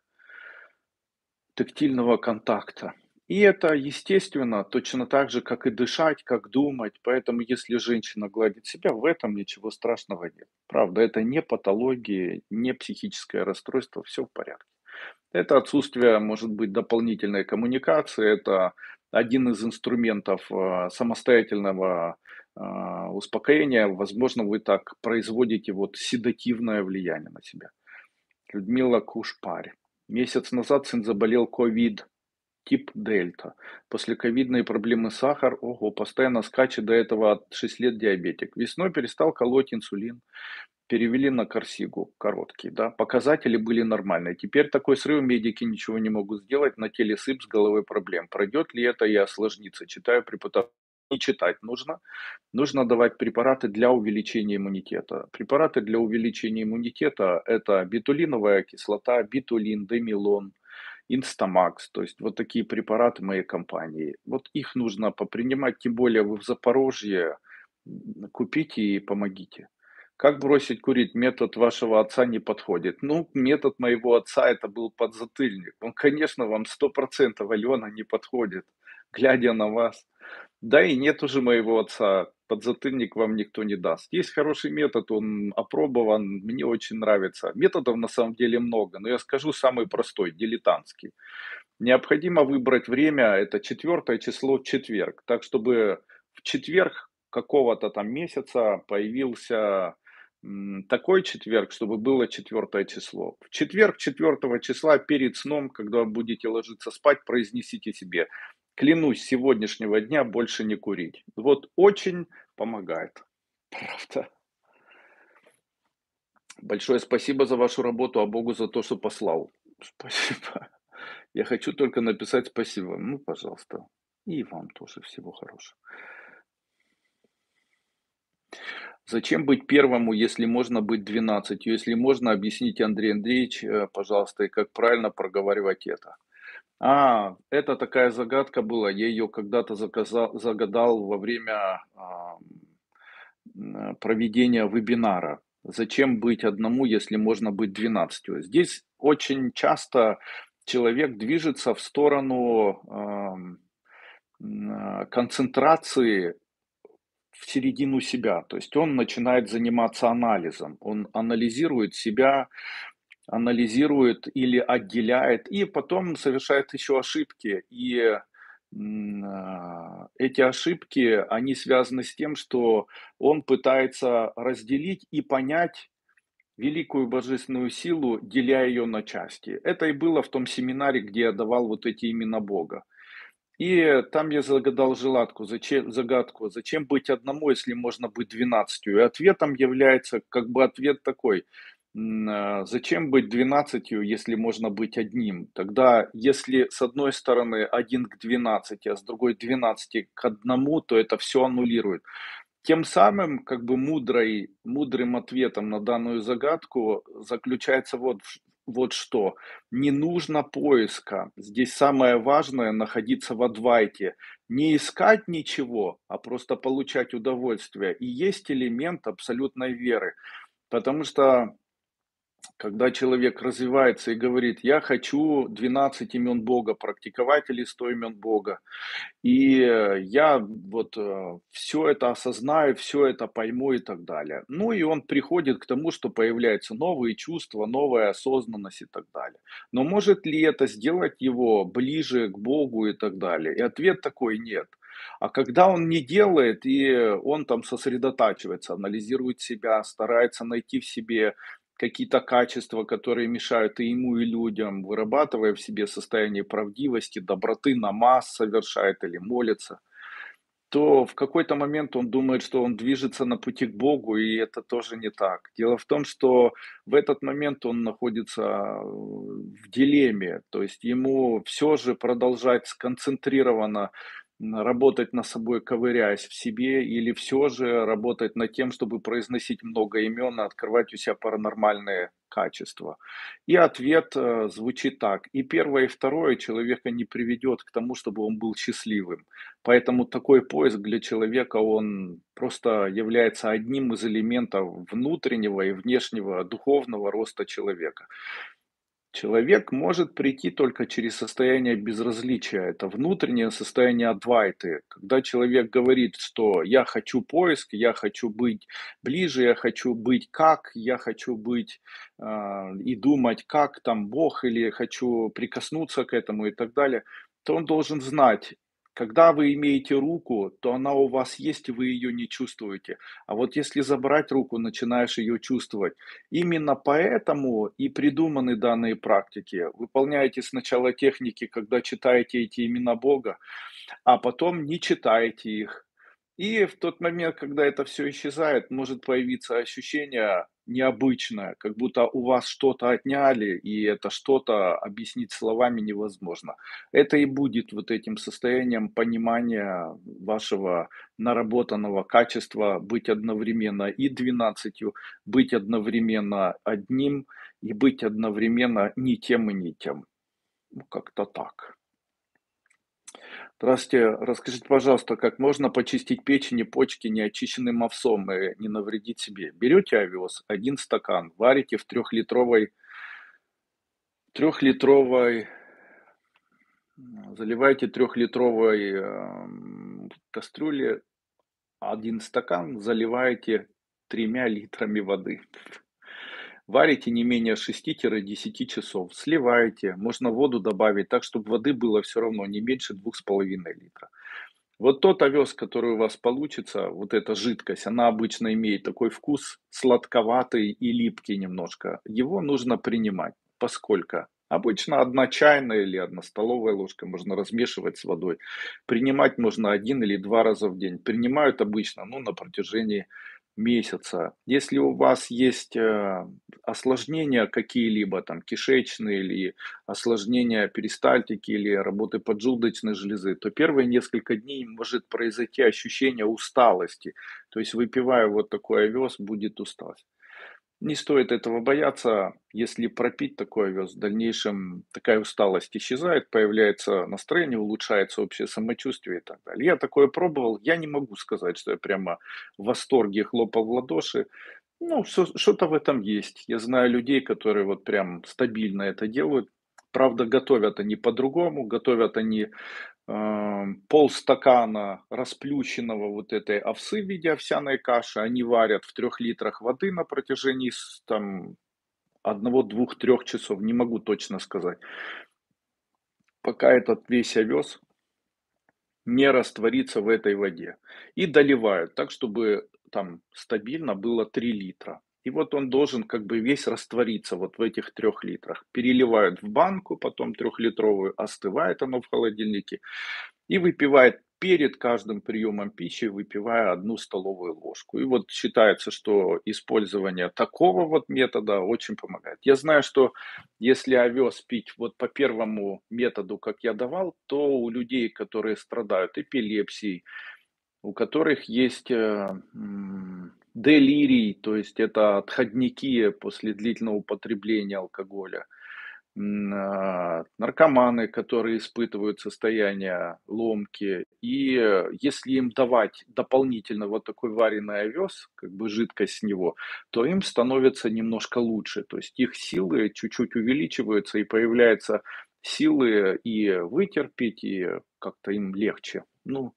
контакта. И это естественно, точно так же, как и дышать, как думать. Поэтому если женщина гладит себя, в этом ничего страшного нет. Правда, это не патология, не психическое расстройство, все в порядке. Это отсутствие, может быть, дополнительной коммуникации, это один из инструментов самостоятельного успокоения. Возможно, вы так производите вот седативное влияние на себя. Людмила Кушпарь. Месяц назад сын заболел ковид, тип дельта. После ковидной проблемы сахар, ого, постоянно скачет, до этого от 6 лет диабетик. Весной перестал колоть инсулин. Перевели на корсигу, короткий, да, показатели были нормальные. Теперь такой срыв, медики ничего не могут сделать, на теле сыпь с головой проблем. Пройдет ли это и осложнится? Читаю препараты. Не читать нужно. Нужно давать препараты для увеличения иммунитета. Препараты для увеличения иммунитета – это бетулиновая кислота, бетулин, демилон, инстамакс. То есть вот такие препараты моей компании. Вот их нужно попринимать, тем более вы в Запорожье, купите и помогите. Как бросить курить? Метод вашего отца не подходит. Ну, метод моего отца это был подзатыльник. Он, конечно, вам 100%, Алена, не подходит, глядя на вас. Да и нет уже моего отца, подзатыльник вам никто не даст. Есть хороший метод, он опробован, мне очень нравится. Методов на самом деле много, но я скажу самый простой, дилетантский. Необходимо выбрать время, это 4 число в четверг, так чтобы в четверг какого-то там месяца появился... такой четверг, чтобы было 4 число. В четверг 4 числа перед сном, когда будете ложиться спать, произнесите себе: клянусь, с сегодняшнего дня больше не курить. Вот очень помогает. Правда. Большое спасибо за вашу работу, а Богу за то, что послал. Спасибо. Я хочу только написать спасибо. Ну, пожалуйста. И вам тоже всего хорошего. Зачем быть первому, если можно быть 12? Если можно, объясните, Андрей Андреевич, пожалуйста, и как правильно проговаривать это. Это такая загадка была. Я ее когда-то загадал во время проведения вебинара. Зачем быть одному, если можно быть 12? Здесь очень часто человек движется в сторону концентрации в середину себя, то есть он начинает заниматься анализом, он анализирует себя, анализирует или отделяет, и потом совершает еще ошибки, и эти ошибки, они связаны с тем, что он пытается разделить и понять великую божественную силу, деля ее на части. Это и было в том семинаре, где я давал вот эти имена Бога. И там я загадал загадку, зачем быть одному, если можно быть 12? И ответом является, как бы ответ такой, зачем быть 12, если можно быть одним? Тогда, если с одной стороны 1 к 12, а с другой 12 к 1, то это все аннулирует. Тем самым, как бы мудрым ответом на данную загадку заключается вот что. Не нужно поиска. Здесь самое важное находиться в адвайте. Не искать ничего, а просто получать удовольствие. И есть элемент абсолютной веры. Потому что, когда человек развивается и говорит, я хочу 12 имен Бога практиковать или 100 имен Бога, и я вот все это осознаю, все это пойму и так далее. Ну и он приходит к тому, что появляются новые чувства, новая осознанность и так далее. Но может ли это сделать его ближе к Богу и так далее? И ответ такой: нет. А когда он не делает, и он там сосредотачивается, анализирует себя, старается найти в себе какие-то качества, которые мешают и ему, и людям, вырабатывая в себе состояние правдивости, доброты, намаз совершает или молится. то в какой-то момент он думает, что он движется на пути к Богу, и это тоже не так. Дело в том, что в этот момент он находится в дилемме, то есть ему все же продолжать сконцентрированно работать над собой, ковыряясь в себе, или все же работать над тем, чтобы произносить много имен, открывать у себя паранормальные качества. И ответ звучит так. И первое, и второе человека не приведет к тому, чтобы он был счастливым. Поэтому такой поиск для человека, он просто является одним из элементов внутреннего и внешнего духовного роста человека. Человек может прийти только через состояние безразличия. Это внутреннее состояние адвайты. Когда человек говорит, что я хочу поиск, я хочу быть ближе, я хочу быть как, я хочу быть и думать, как там Бог, или хочу прикоснуться к этому и так далее, то он должен знать, когда вы имеете руку, то она у вас есть, и вы ее не чувствуете. А вот если забрать руку, начинаешь ее чувствовать. Именно поэтому и придуманы данные практики. Выполняете сначала техники, когда читаете эти имена Бога, а потом не читаете их. И в тот момент, когда это все исчезает, может появиться ощущение необычное, как будто у вас что-то отняли, и это что-то объяснить словами невозможно. Это и будет вот этим состоянием понимания вашего наработанного качества быть одновременно и 12, быть одновременно одним, и быть одновременно не тем и не тем. Ну, как-то так. Здравствуйте. Расскажите, пожалуйста, как можно почистить печень и почки неочищенным овсом и не навредить себе? Берете овес, 1 стакан, варите в 3-литровой, заливаете 3-литровой кастрюле 1 стакан, заливаете 3 литрами воды. Варите не менее 6-10 часов, сливаете, можно воду добавить так, чтобы воды было все равно не меньше 2,5 литра. Вот тот овес, который у вас получится, вот эта жидкость, она обычно имеет такой вкус сладковатый и липкий немножко. Его нужно принимать, поскольку обычно 1 чайная или 1 столовая ложка можно размешивать с водой. Принимать можно 1 или 2 раза в день. Принимают обычно, ну, на протяжении месяца. Если у вас есть осложнения какие-либо, там, кишечные или осложнения перистальтики или работы поджелудочной железы, то первые несколько дней может произойти ощущение усталости. То есть, выпивая вот такой овес, будет усталость. Не стоит этого бояться. Если пропить такой овес, в дальнейшем такая усталость исчезает, появляется настроение, улучшается общее самочувствие и так далее. Я такое пробовал. Я не могу сказать, что я прямо в восторге хлопал в ладоши. Ну, что-то в этом есть. Я знаю людей, которые вот прям стабильно это делают. Правда, готовят они по-другому. Готовят они 0,5 стакана расплющенного вот этой овсы в виде овсяной каши. Они варят в 3 литрах воды на протяжении там 1-2-3 часов. Не могу точно сказать. Пока этот весь овес не растворится в этой воде. И доливают так, чтобы там стабильно было 3 литра. И вот он должен как бы весь раствориться вот в этих 3 литрах. Переливают в банку, потом 3-литровую, остывает оно в холодильнике. И выпивает перед каждым приемом пищи, выпивая 1 столовую ложку. И вот считается, что использование такого вот метода очень помогает. Я знаю, что если овес пить вот по первому методу, как я давал, то у людей, которые страдают эпилепсией, у которых есть делирий, то есть это отходники после длительного употребления алкоголя, наркоманы, которые испытывают состояние ломки, и если им давать дополнительно вот такой вареный овес, как бы жидкость с него, то им становится немножко лучше, то есть их силы чуть-чуть увеличиваются и появляются силы и вытерпеть, и как-то им легче. Ну,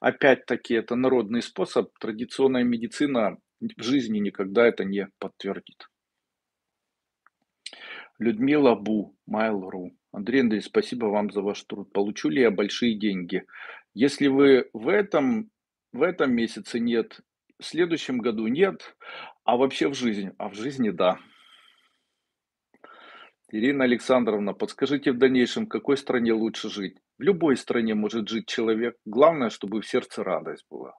опять-таки, это народный способ, традиционная медицина в жизни никогда это не подтвердит. Людмила Бу, Mail.ru. Андрей Андреевич, спасибо вам за ваш труд. Получу ли я большие деньги? Если вы в этом месяце нет, в следующем году нет, а вообще в жизни? А в жизни да. Ирина Александровна, подскажите в дальнейшем, в какой стране лучше жить? В любой стране может жить человек. Главное, чтобы в сердце радость была.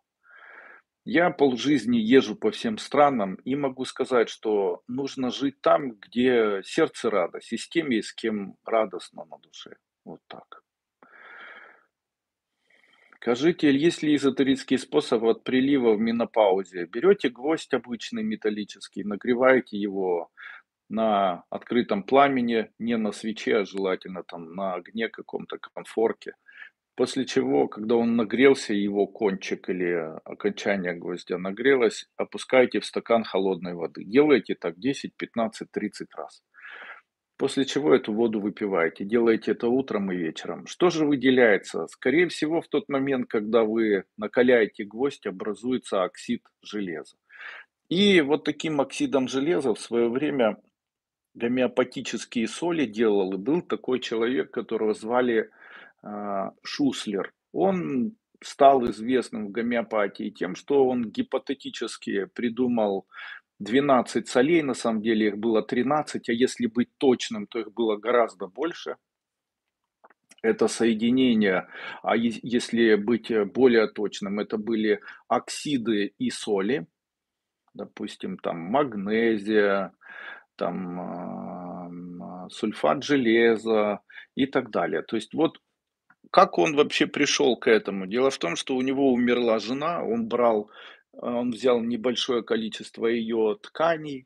Я полжизни езжу по всем странам и могу сказать, что нужно жить там, где сердце радость, и с тем, и с кем радостно на душе. Вот так. Скажите, есть ли эзотерический способ от прилива в менопаузе? Берете гвоздь обычный металлический, нагреваете его на открытом пламени, не на свече, а желательно там на огне каком-то, конфорке. После чего, когда он нагрелся, его кончик или окончание гвоздя нагрелось, опускаете в стакан холодной воды. Делаете так 10, 15, 30 раз. После чего эту воду выпиваете. Делаете это утром и вечером. Что же выделяется? Скорее всего, в тот момент, когда вы накаляете гвоздь, образуется оксид железа. И вот таким оксидом железа в свое время гомеопатические соли делал. И был такой человек, которого звали Шуслер. Он стал известным в гомеопатии тем, что он гипотетически придумал 12 солей, на самом деле их было 13, а если быть точным, то их было гораздо больше. Это соединение, а если быть более точным, это были оксиды и соли, допустим, там магнезия, там сульфат железа и так далее. То есть вот как он вообще пришел к этому? Дело в том, что у него умерла жена, он взял небольшое количество ее тканей,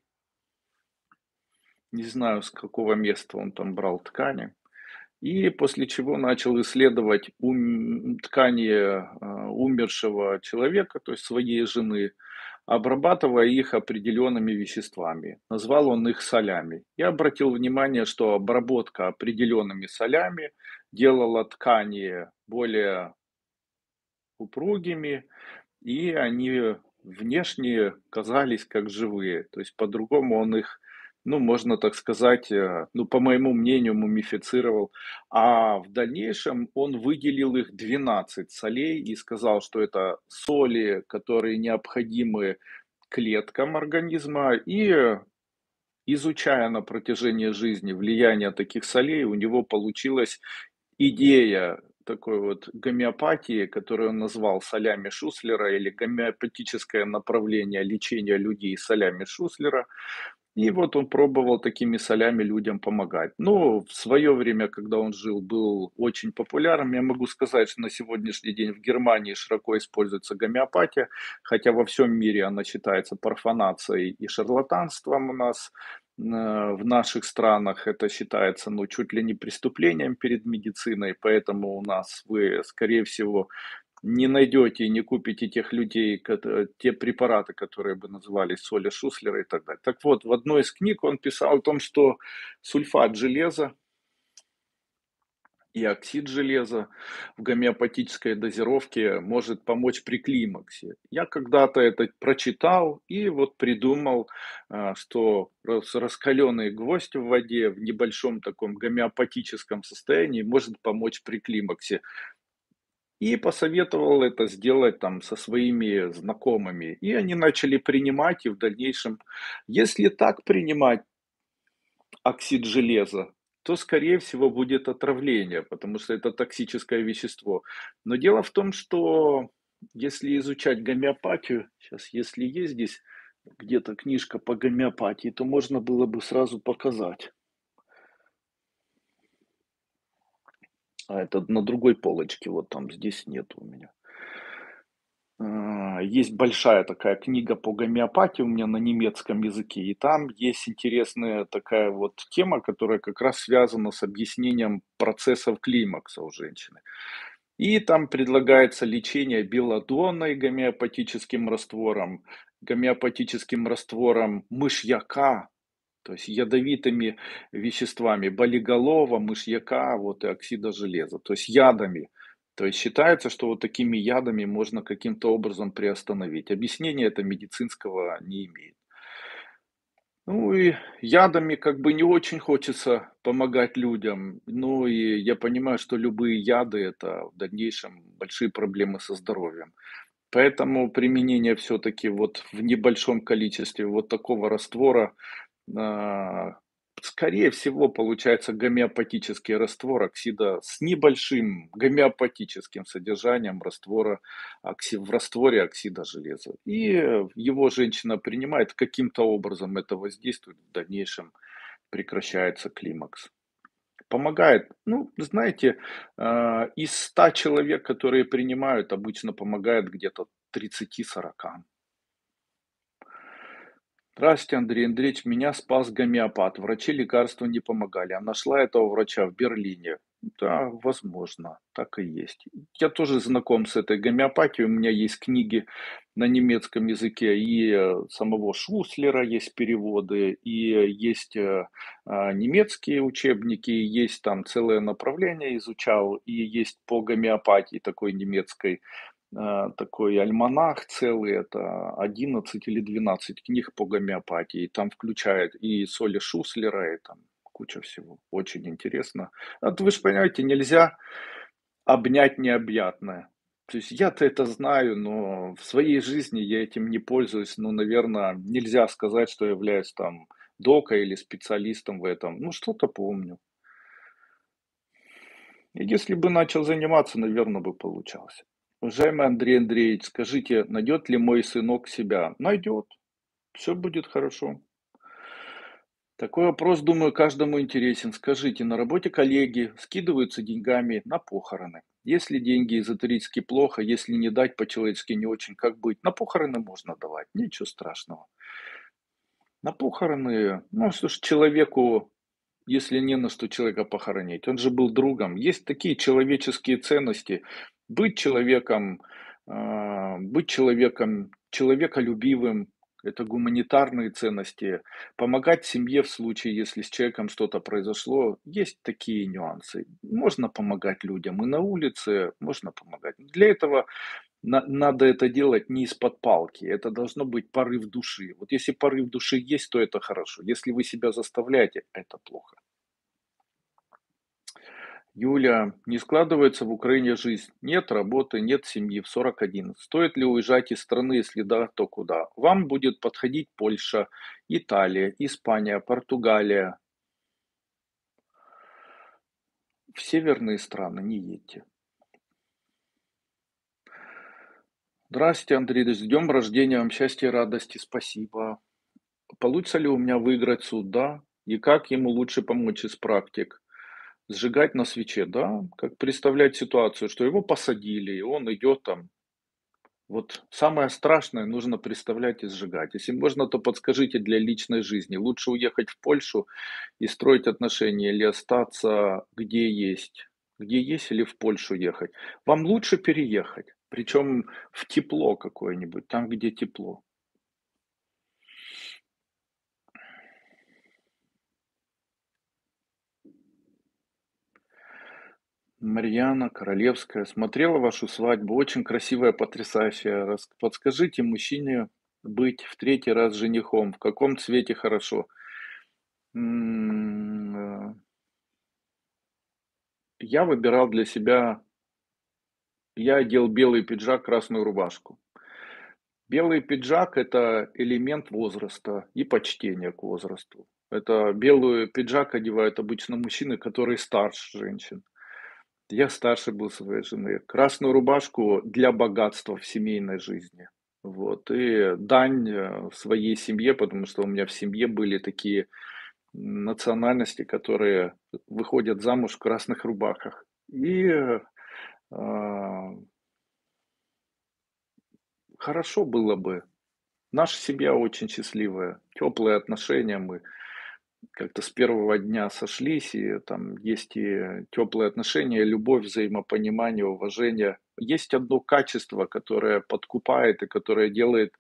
не знаю, с какого места он там брал ткани, и после чего начал исследовать ткани умершего человека, то есть своей жены, обрабатывая их определенными веществами. Назвал он их солями. Я обратил внимание, что обработка определенными солями делала ткани более упругими, и они внешне казались как живые. То есть по-другому он их, ну, можно так сказать, ну, по моему мнению, мумифицировал. А в дальнейшем он выделил их 12 солей и сказал, что это соли, которые необходимы клеткам организма, и изучая на протяжении жизни влияние таких солей, у него получилась идея такой вот гомеопатии, которую он назвал солями Шуслера, или гомеопатическое направление лечения людей солями Шуслера. И вот он пробовал такими солями людям помогать. Ну, в свое время, когда он жил, был очень популярным. Я могу сказать, что на сегодняшний день в Германии широко используется гомеопатия, хотя во всем мире она считается профанацией и шарлатанством у нас. В наших странах это считается, ну, чуть ли не преступлением перед медициной, поэтому у нас вы, скорее всего, не найдете и не купите тех людей, те препараты, которые бы назывались соли Шуслера и так далее. Так вот, в одной из книг он писал о том, что сульфат железа и оксид железа в гомеопатической дозировке может помочь при климаксе. Я когда-то это прочитал и вот придумал, что раскаленный гвоздь в воде в небольшом таком гомеопатическом состоянии может помочь при климаксе. И посоветовал это сделать там со своими знакомыми. И они начали принимать, и в дальнейшем, если так принимать оксид железа, то, скорее всего, будет отравление, потому что это токсическое вещество. Но дело в том, что если изучать гомеопатию, сейчас, если есть здесь где-то книжка по гомеопатии, то можно было бы сразу показать. А это на другой полочке, вот там, здесь нет у меня. Есть большая такая книга по гомеопатии у меня на немецком языке, и там есть интересная такая вот тема, которая как раз связана с объяснением процессов климакса у женщины. И там предлагается лечение белладонной гомеопатическим раствором мышьяка, то есть ядовитыми веществами болиголова, мышьяка, вот, и оксида железа, то есть ядами. То есть считается, что вот такими ядами можно каким-то образом приостановить. Объяснения это медицинского не имеет. Ну и ядами как бы не очень хочется помогать людям. Ну и я понимаю, что любые яды это в дальнейшем большие проблемы со здоровьем. Поэтому применение все-таки вот в небольшом количестве вот такого раствора скорее всего, получается гомеопатический раствор оксида с небольшим гомеопатическим содержанием раствора в растворе оксида железа. И его женщина принимает, каким-то образом это воздействует, в дальнейшем прекращается климакс. Помогает, ну, знаете, из 100 человек, которые принимают, обычно помогает где-то 30-40. Здравствуйте, Андрей Андреевич, меня спас гомеопат. Врачи лекарства не помогали, а нашла этого врача в Берлине. Да, возможно, так и есть. Я тоже знаком с этой гомеопатией, у меня есть книги на немецком языке, и самого Шуслера есть переводы, и есть немецкие учебники, есть там целое направление изучал, и есть по гомеопатии такой немецкой, такой альманах целый, это 11 или 12 книг по гомеопатии, и там включает и соли Шуслера, и там куча всего. Очень интересно. Вот вы же понимаете, нельзя обнять необъятное. То есть я-то это знаю, но в своей жизни я этим не пользуюсь. Ну, наверное, нельзя сказать, что являюсь там докой или специалистом в этом. Ну, что-то помню. И если бы начал заниматься, наверное, бы получалось. Уважаемый Андрей Андреевич, скажите, найдет ли мой сынок себя? Найдет. Все будет хорошо. Такой вопрос, думаю, каждому интересен. Скажите, на работе коллеги скидываются деньгами на похороны. Если деньги эзотерически плохо, если не дать по-человечески не очень, как быть? На похороны можно давать, ничего страшного. На похороны, ну что ж, человеку, если не на что человека похоронить, он же был другом. Есть такие человеческие ценности. Быть человеком, человеколюбивым. Это гуманитарные ценности. Помогать семье в случае, если с человеком что-то произошло. Есть такие нюансы. Можно помогать людям и на улице, можно помогать. Для этого надо это делать не из-под палки. Это должно быть порыв души. Вот если порыв души есть, то это хорошо. Если вы себя заставляете, это плохо. Юля, не складывается в Украине жизнь. Нет работы, нет семьи в 41. Стоит ли уезжать из страны, если да, то куда? Вам будет подходить Польша, Италия, Испания, Португалия. В северные страны не едьте. Здравствуйте, Андрей Ильич. С днем рождения, вам счастья и радости. Спасибо. Получится ли у меня выиграть суд? Да. И как ему лучше помочь из практик? Сжигать на свече, да, как представлять ситуацию, что его посадили, и он идет там. Вот самое страшное нужно представлять и сжигать. Если можно, то подскажите для личной жизни. Лучше уехать в Польшу и строить отношения, или остаться где есть. Где есть, или в Польшу ехать. Вам лучше переехать, причем в тепло какое-нибудь, там, где тепло. Марьяна Королевская. Смотрела вашу свадьбу. Очень красивая, потрясающая. Подскажите мужчине быть в 3-й раз женихом. В каком цвете хорошо? Я выбирал для себя... Я одел белый пиджак, красную рубашку. Белый пиджак – это элемент возраста и почтения к возрасту. Это белый пиджак одевают обычно мужчины, которые старше женщин. Я старше был своей жены. Красную рубашку для богатства в семейной жизни. Вот. И дань своей семье, потому что у меня в семье были такие национальности, которые выходят замуж в красных рубахах. И хорошо было бы. Наша семья очень счастливая. Теплые отношения мы. Как-то с первого дня сошлись, и там есть и теплые отношения, любовь, взаимопонимание, уважение. Есть одно качество, которое подкупает и которое делает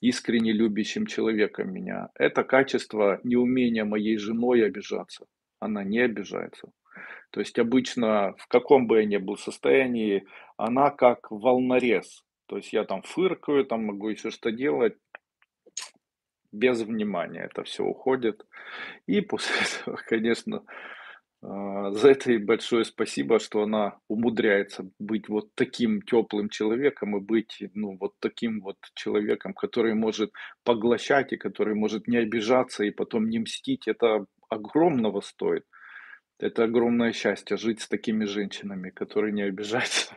искренне любящим человеком меня. Это качество неумения моей женой обижаться. Она не обижается. То есть обычно, в каком бы я ни был состоянии, она как волнорез. То есть я там фыркаю, там могу еще что делать. Без внимания это все уходит. И после этого, конечно, за это ей большое спасибо, что она умудряется быть вот таким теплым человеком и быть, ну, вот таким вот человеком, который может поглощать и который может не обижаться и потом не мстить. Это огромного стоит. Это огромное счастье жить с такими женщинами, которые не обижаются.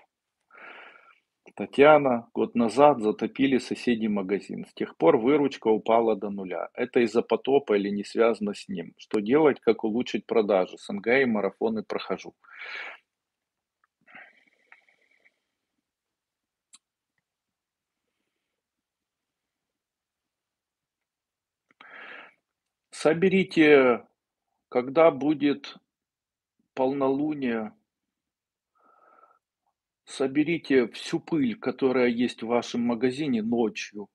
Татьяна, год назад затопили соседний магазин. С тех пор выручка упала до нуля. Это из-за потопа или не связано с ним? Что делать, как улучшить продажи? СНГ и марафоны прохожу. Соберите, когда будет полнолуние, соберите всю пыль, которая есть в вашем магазине ночью.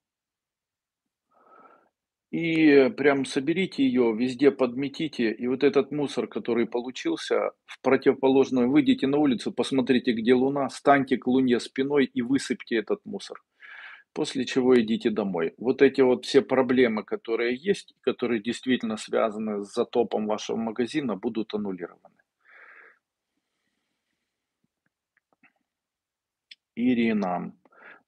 И прям соберите ее, везде подметите. И вот этот мусор, который получился, в противоположную, выйдите на улицу, посмотрите, где луна, станьте к луне спиной и высыпьте этот мусор. После чего идите домой. Вот эти вот все проблемы, которые есть, которые действительно связаны с затопом вашего магазина, будут аннулированы. Ирина.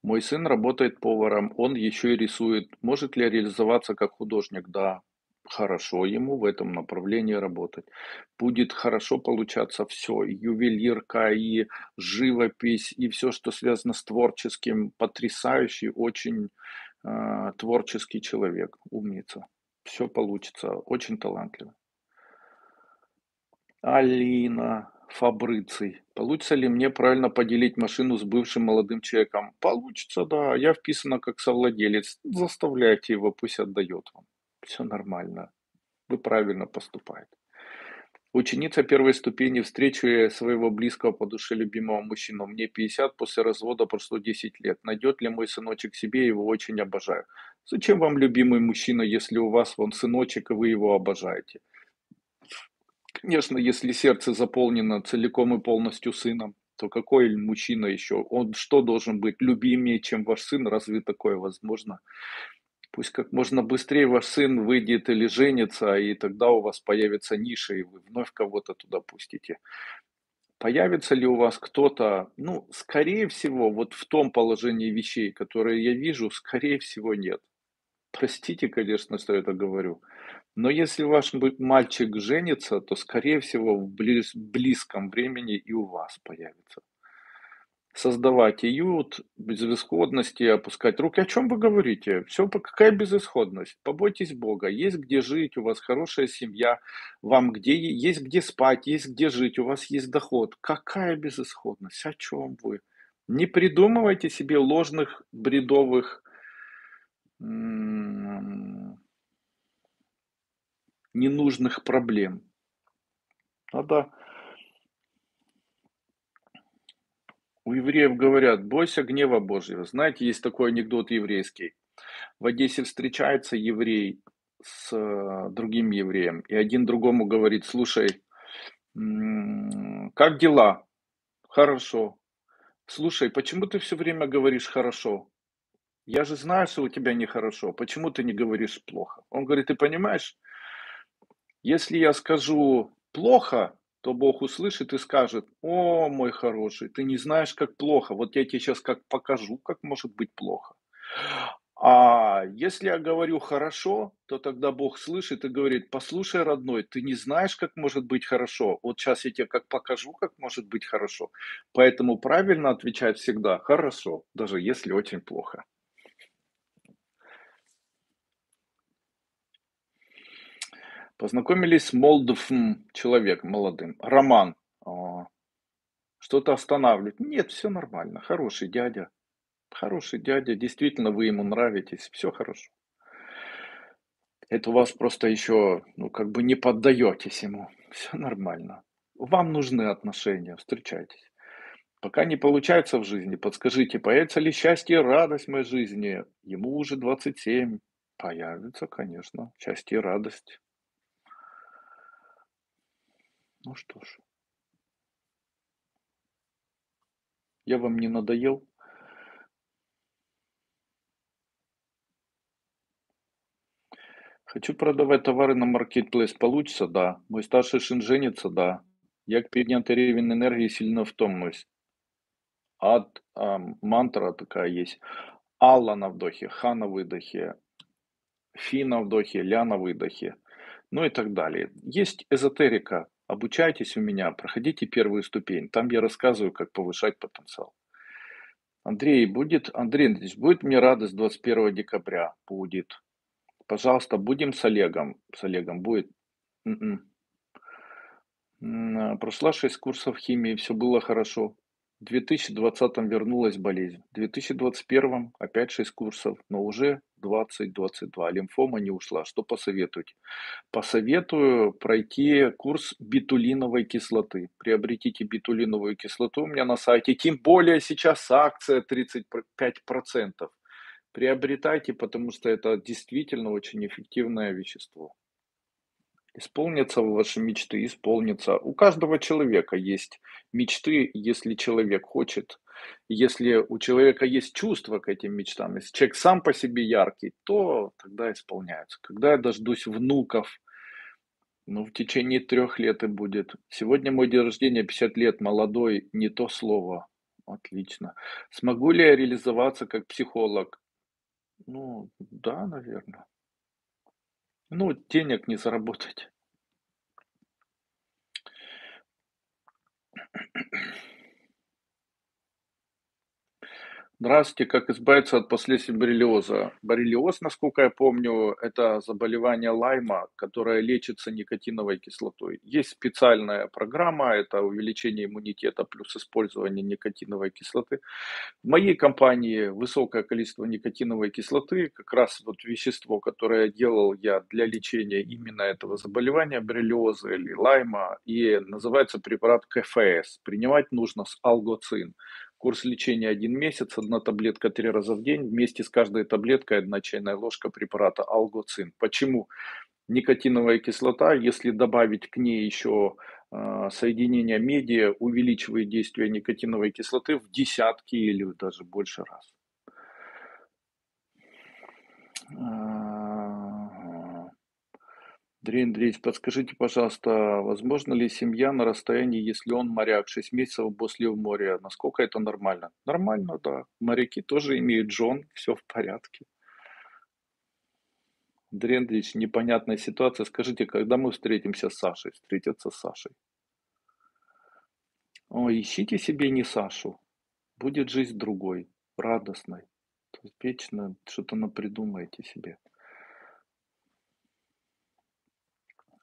Мой сын работает поваром, он еще и рисует. Может ли реализоваться как художник? Да, хорошо ему в этом направлении работать. Будет хорошо получаться все. И ювелирка, и живопись, и все, что связано с творческим. Потрясающий, очень творческий человек. Умница. Все получится. Очень талантливый. Алина. Фабриций. Получится ли мне правильно поделить машину с бывшим молодым человеком? Получится, да. Я вписана как совладелец. Заставляйте его, пусть отдает вам. Все нормально. Вы правильно поступаете. Ученица первой ступени. Встречу своего близкого по душе любимого мужчину. Мне 50, после развода прошло 10 лет. Найдет ли мой сыночек себе? Его очень обожаю. Зачем вам любимый мужчина, если у вас вон сыночек и вы его обожаете? Конечно, если сердце заполнено целиком и полностью сыном, то какой мужчина еще? Он что должен быть любимее, чем ваш сын? Разве такое возможно? Пусть как можно быстрее ваш сын выйдет или женится, и тогда у вас появится ниша, и вы вновь кого-то туда пустите. Появится ли у вас кто-то? Ну, скорее всего, вот в том положении вещей, которые я вижу, скорее всего, нет. Простите, конечно, что я это говорю. Но если ваш мальчик женится, то, скорее всего, в близком времени и у вас появится. Создавать уют, безысходности, опускать руки. О чем вы говорите? Все, какая безысходность? Побойтесь Бога. Есть где жить, у вас хорошая семья, вам где есть где спать, есть где жить, у вас есть доход. Какая безысходность? О чем вы? Не придумывайте себе ложных, бредовых... ненужных проблем. Надо. У евреев говорят: бойся гнева Божьего. Знаете, есть такой анекдот еврейский. В Одессе встречается еврей с другим евреем, и один другому говорит: слушай, как дела? Хорошо. Слушай, почему ты все время говоришь хорошо? Я же знаю, что у тебя нехорошо. Почему ты не говоришь плохо? Он говорит: ты понимаешь, если я скажу плохо, то Бог услышит и скажет: о, мой хороший, ты не знаешь, как плохо. Вот я тебе сейчас как покажу, как может быть плохо. А если я говорю хорошо, то тогда Бог слышит и говорит: послушай, родной, ты не знаешь, как может быть хорошо. Вот сейчас я тебе как покажу, как может быть хорошо. Поэтому правильно отвечать всегда хорошо, даже если очень плохо. Познакомились с молодым человеком, молодым. Роман. Что-то останавливает. Нет, все нормально. Хороший дядя. Хороший дядя. Действительно, вы ему нравитесь. Все хорошо. Это у вас просто еще, ну, как бы не поддаетесь ему. Все нормально. Вам нужны отношения. Встречайтесь. Пока не получается в жизни, подскажите, появится ли счастье и радость в моей жизни? Ему уже 27. Появится, конечно. Счастье и радость. Ну что ж, я вам не надоел. Хочу продавать товары на маркетплейс. Получится? Да. Мой старший сын женится? Да. Я к перенятый ревень энергии сильно втомлюсь. Мантра такая есть. Алла на вдохе, Ха на выдохе, Фи на вдохе, Ля на выдохе. ну и так далее. Есть эзотерика, обучайтесь у меня, проходите первую ступень, там я рассказываю, как повышать потенциал. Андрей Андреевич, будет мне радость 21 декабря? Будет. Пожалуйста, будем с Олегом. С Олегом будет. Прошла 6 курсов химии, все было хорошо. В 2020 вернулась болезнь. В 2021 опять 6 курсов, но уже 20-22. Лимфома не ушла. Что посоветуете? Посоветую пройти курс бетулиновой кислоты. Приобретите бетулиновую кислоту у меня на сайте. Тем более сейчас акция 35%. Приобретайте, потому что это действительно очень эффективное вещество. Исполнятся ваши мечты, исполнятся. У каждого человека есть мечты, если человек хочет. Если у человека есть чувство к этим мечтам, если человек сам по себе яркий, то тогда исполняются. Когда я дождусь внуков, ну, в течение 3 лет и будет. Сегодня мой день рождения, 50 лет, молодой, не то слово. Отлично. Смогу ли я реализоваться как психолог? Ну, да, наверное. Ну, денег не заработать. Здравствуйте, как избавиться от последствий боррелиоза? Боррелиоз, насколько я помню, это заболевание Лайма, которое лечится никотиновой кислотой. Есть специальная программа, это увеличение иммунитета плюс использование никотиновой кислоты. В моей компании высокое количество никотиновой кислоты, как раз вот вещество, которое делал я для лечения именно этого заболевания, боррелиоза или Лайма, и называется препарат КФС. Принимать нужно с алгоцин. Курс лечения 1 месяц, 1 таблетка 3 раза в день. Вместе с каждой таблеткой 1 чайная ложка препарата алгоцин. Почему? Никотиновая кислота, если добавить к ней еще соединение меди, увеличивает действие никотиновой кислоты в десятки или даже больше раз. Андрей Андреевич, подскажите, пожалуйста, возможно ли семья на расстоянии, если он моряк, 6 месяцев после в море? Насколько это нормально? Нормально, да. Моряки тоже имеют жен, все в порядке. Андрей Андреевич, непонятная ситуация. Скажите, когда мы встретимся с Сашей? Встретятся с Сашей. Ой, ищите себе не Сашу. Будет жизнь другой, радостной. Вечно что-то напридумаете себе.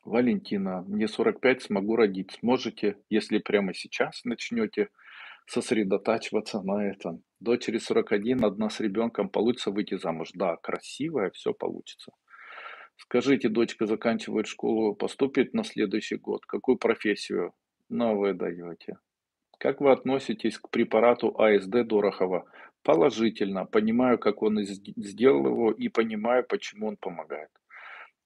Валентина, мне 45, смогу родить. Сможете, если прямо сейчас начнете сосредотачиваться на этом. Дочери 41, одна с ребенком, получится выйти замуж. Да, красивая, все получится. Скажите, дочка заканчивает школу, поступит на следующий год. Какую профессию? Ну, вы даете. Как вы относитесь к препарату АСД Дорохова? Положительно. Понимаю, как он сделал его и понимаю, почему он помогает.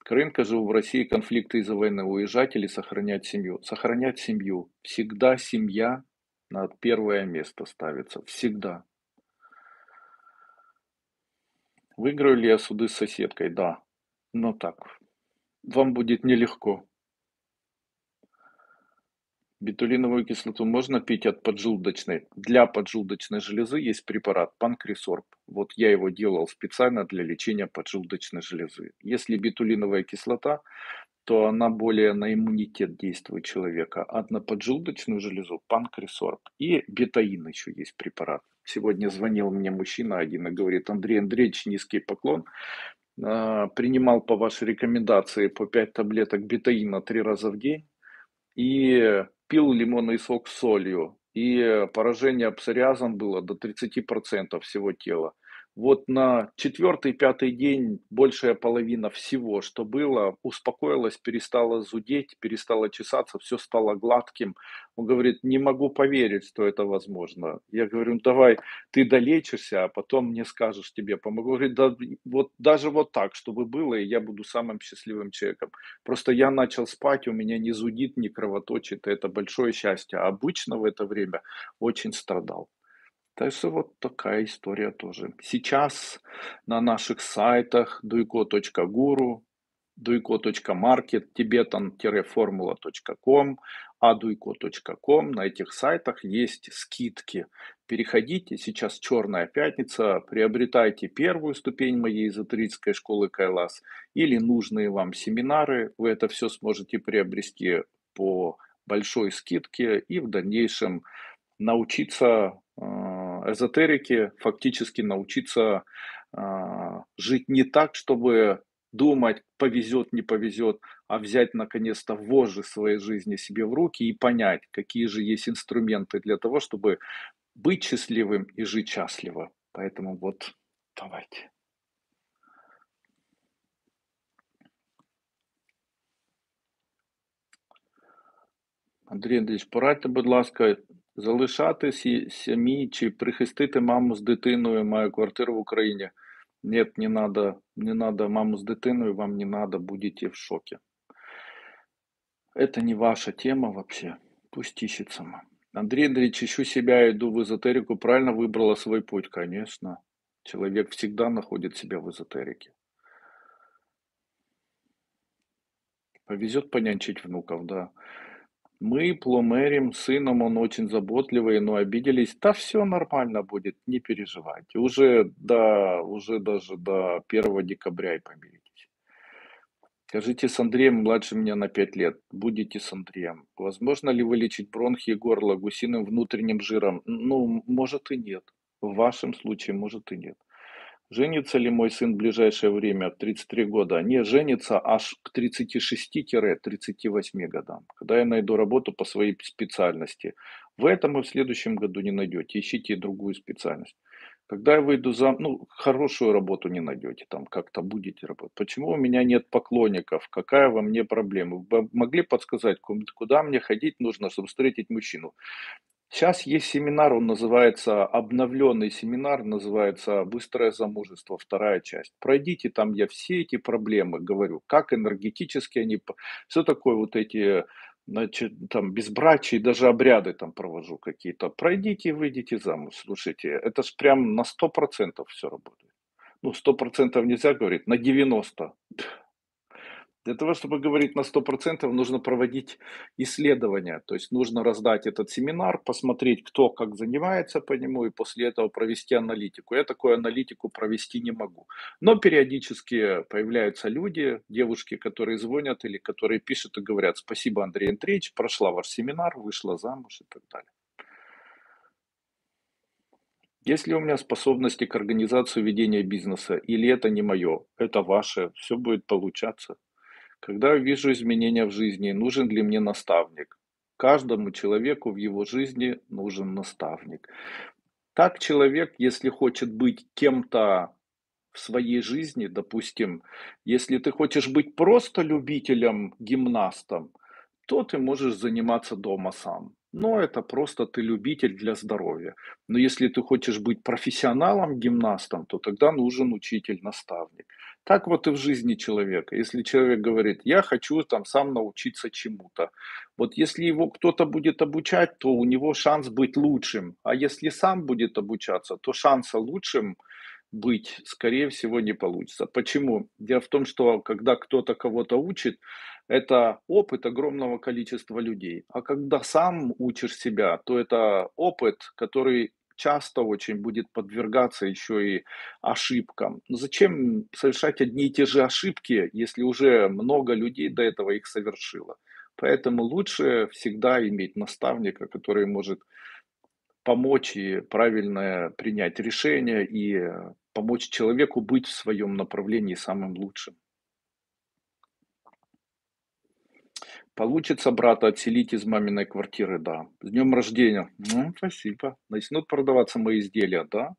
Крынка же в России конфликты из-за войны. Уезжать или сохранять семью? Сохранять семью. Всегда семья на первое место ставится. Всегда. Выиграю ли я суды с соседкой? Да. Но так. Вам будет нелегко. Бетулиновую кислоту можно пить от поджелудочной. Для поджелудочной железы есть препарат Панкресорб. Вот я его делал специально для лечения поджелудочной железы. Если бетулиновая кислота, то она более на иммунитет действует человека. А на поджелудочную железу Панкресорб. И бетаин еще есть препарат. Сегодня звонил мне мужчина один и говорит: Андрей Андреевич, низкий поклон. Принимал по вашей рекомендации по 5 таблеток бетаина 3 раза в день. И пил лимонный сок с солью, и поражение псориазом было до 30% всего тела. Вот на 4-5 день большая половина всего, что было, успокоилась, перестала зудеть, перестала чесаться, все стало гладким. Он говорит: не могу поверить, что это возможно. Я говорю: давай, ты долечишься, а потом мне скажешь, тебе помогу. Он говорит: да, вот, даже вот так, чтобы было, и я буду самым счастливым человеком. Просто я начал спать, у меня не зудит, не кровоточит, это большое счастье. А обычно в это время очень страдал. Так что вот такая история тоже. Сейчас на наших сайтах duiko.guru, duiko.market, tibetan-formula.com, а duiko.com. На этих сайтах есть скидки. Переходите, сейчас Черная пятница, приобретайте первую ступень моей эзотерической школы Кайлас или нужные вам семинары. Вы это все сможете приобрести по большой скидке и в дальнейшем научиться эзотерике, фактически научиться жить не так, чтобы думать, повезет, не повезет, а взять наконец-то вожжи своей жизни себе в руки и понять, какие же есть инструменты для того, чтобы быть счастливым и жить счастливо. Поэтому вот давайте. Андрій Андреевич, порадьте, будь ласка, залишати сім'ї чи прихистити маму з дитиною, маю квартиру в Україні. Нет, не надо, не надо маму с дитиной, вам не надо, будете в шоке. Это не ваша тема вообще, пусть ищет сама. Андрей Андреевич, ищу себя, иду в эзотерику, правильно выбрала свой путь? Конечно, человек всегда находит себя в эзотерике. Повезет понянчить внуков, да. Мы пломерим сыном, он очень заботливый, но обиделись. Да все нормально будет, не переживайте. Уже даже до 1 декабря и помиритесь. Скажите, с Андреем младше меня на 5 лет. Будете с Андреем. Возможно ли вылечить бронхи и горло гусиным внутренним жиром? Ну, может и нет. В вашем случае, может и нет. Женится ли мой сын в ближайшее время, в 33 года? Не, женится аж к 36-38 годам, когда я найду работу по своей специальности. В этом и в следующем году не найдете, ищите другую специальность. Когда я выйду за... Ну, хорошую работу не найдете, там как-то будете работать. Почему у меня нет поклонников? Какая во мне проблема? Вы могли подсказать, куда мне ходить нужно, чтобы встретить мужчину? Сейчас есть семинар, он называется, обновленный семинар, называется «Быстрое замужество», вторая часть. Пройдите, там я все эти проблемы говорю, как энергетически они, все такое вот эти, значит, там безбрачие, даже обряды там провожу какие-то. Пройдите и выйдите замуж, слушайте, это ж прям на 100% все работает. Ну, 100% нельзя говорить, на 90%. Для того, чтобы говорить на 100%, нужно проводить исследования. То есть нужно раздать этот семинар, посмотреть, кто как занимается по нему, и после этого провести аналитику. Я такую аналитику провести не могу. Но периодически появляются люди, девушки, которые звонят или которые пишут и говорят: спасибо, Андрей Андреевич, прошла ваш семинар, вышла замуж и так далее. Есть ли у меня способности к организации ведения бизнеса, или это не мое, это ваше, все будет получаться. Когда я вижу изменения в жизни, нужен ли мне наставник? Каждому человеку в его жизни нужен наставник. Так человек, если хочет быть кем-то в своей жизни, допустим, если ты хочешь быть просто любителем, гимнастом, то ты можешь заниматься дома сам. Но это просто ты любитель для здоровья. Но если ты хочешь быть профессионалом, гимнастом, то тогда нужен учитель, наставник. Так вот и в жизни человека. Если человек говорит, я хочу там сам научиться чему-то. Вот если его кто-то будет обучать, то у него шанс быть лучшим. А если сам будет обучаться, то шанса лучшим быть, скорее всего, не получится. Почему? Дело в том, что когда кто-то кого-то учит, это опыт огромного количества людей. А когда сам учишь себя, то это опыт, который часто очень будет подвергаться еще и ошибкам. Но зачем совершать одни и те же ошибки, если уже много людей до этого их совершило? Поэтому лучше всегда иметь наставника, который может помочь и правильно принять решение, и помочь человеку быть в своем направлении самым лучшим. Получится брата отселить из маминой квартиры, да. С днем рождения. Ну, спасибо. Начнут продаваться мои изделия, да.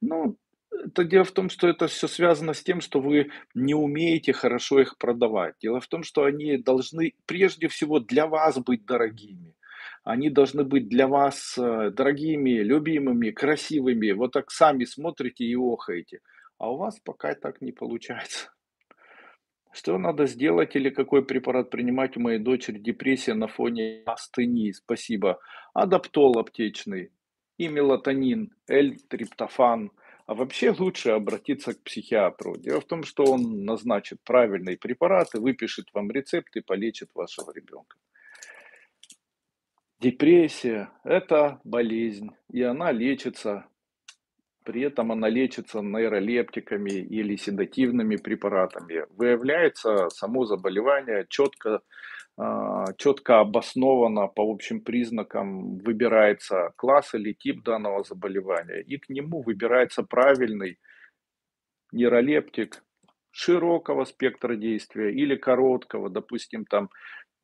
Ну, это дело в том, что это все связано с тем, что вы не умеете хорошо их продавать. Дело в том, что они должны прежде всего для вас быть дорогими. Они должны быть для вас дорогими, любимыми, красивыми. Вот так сами смотрите и охаете. А у вас пока так не получается. Что надо сделать или какой препарат принимать у моей дочери? Депрессия на фоне астении. Спасибо. Адаптол аптечный и мелатонин, L-триптофан. А вообще лучше обратиться к психиатру. Дело в том, что он назначит правильные препараты, выпишет вам рецепт и полечит вашего ребенка. Депрессия – это болезнь, и она лечится. При этом она лечится нейролептиками или седативными препаратами. Выявляется само заболевание, четко обосновано по общим признакам, выбирается класс или тип данного заболевания. И к нему выбирается правильный нейролептик широкого спектра действия или короткого, допустим, там,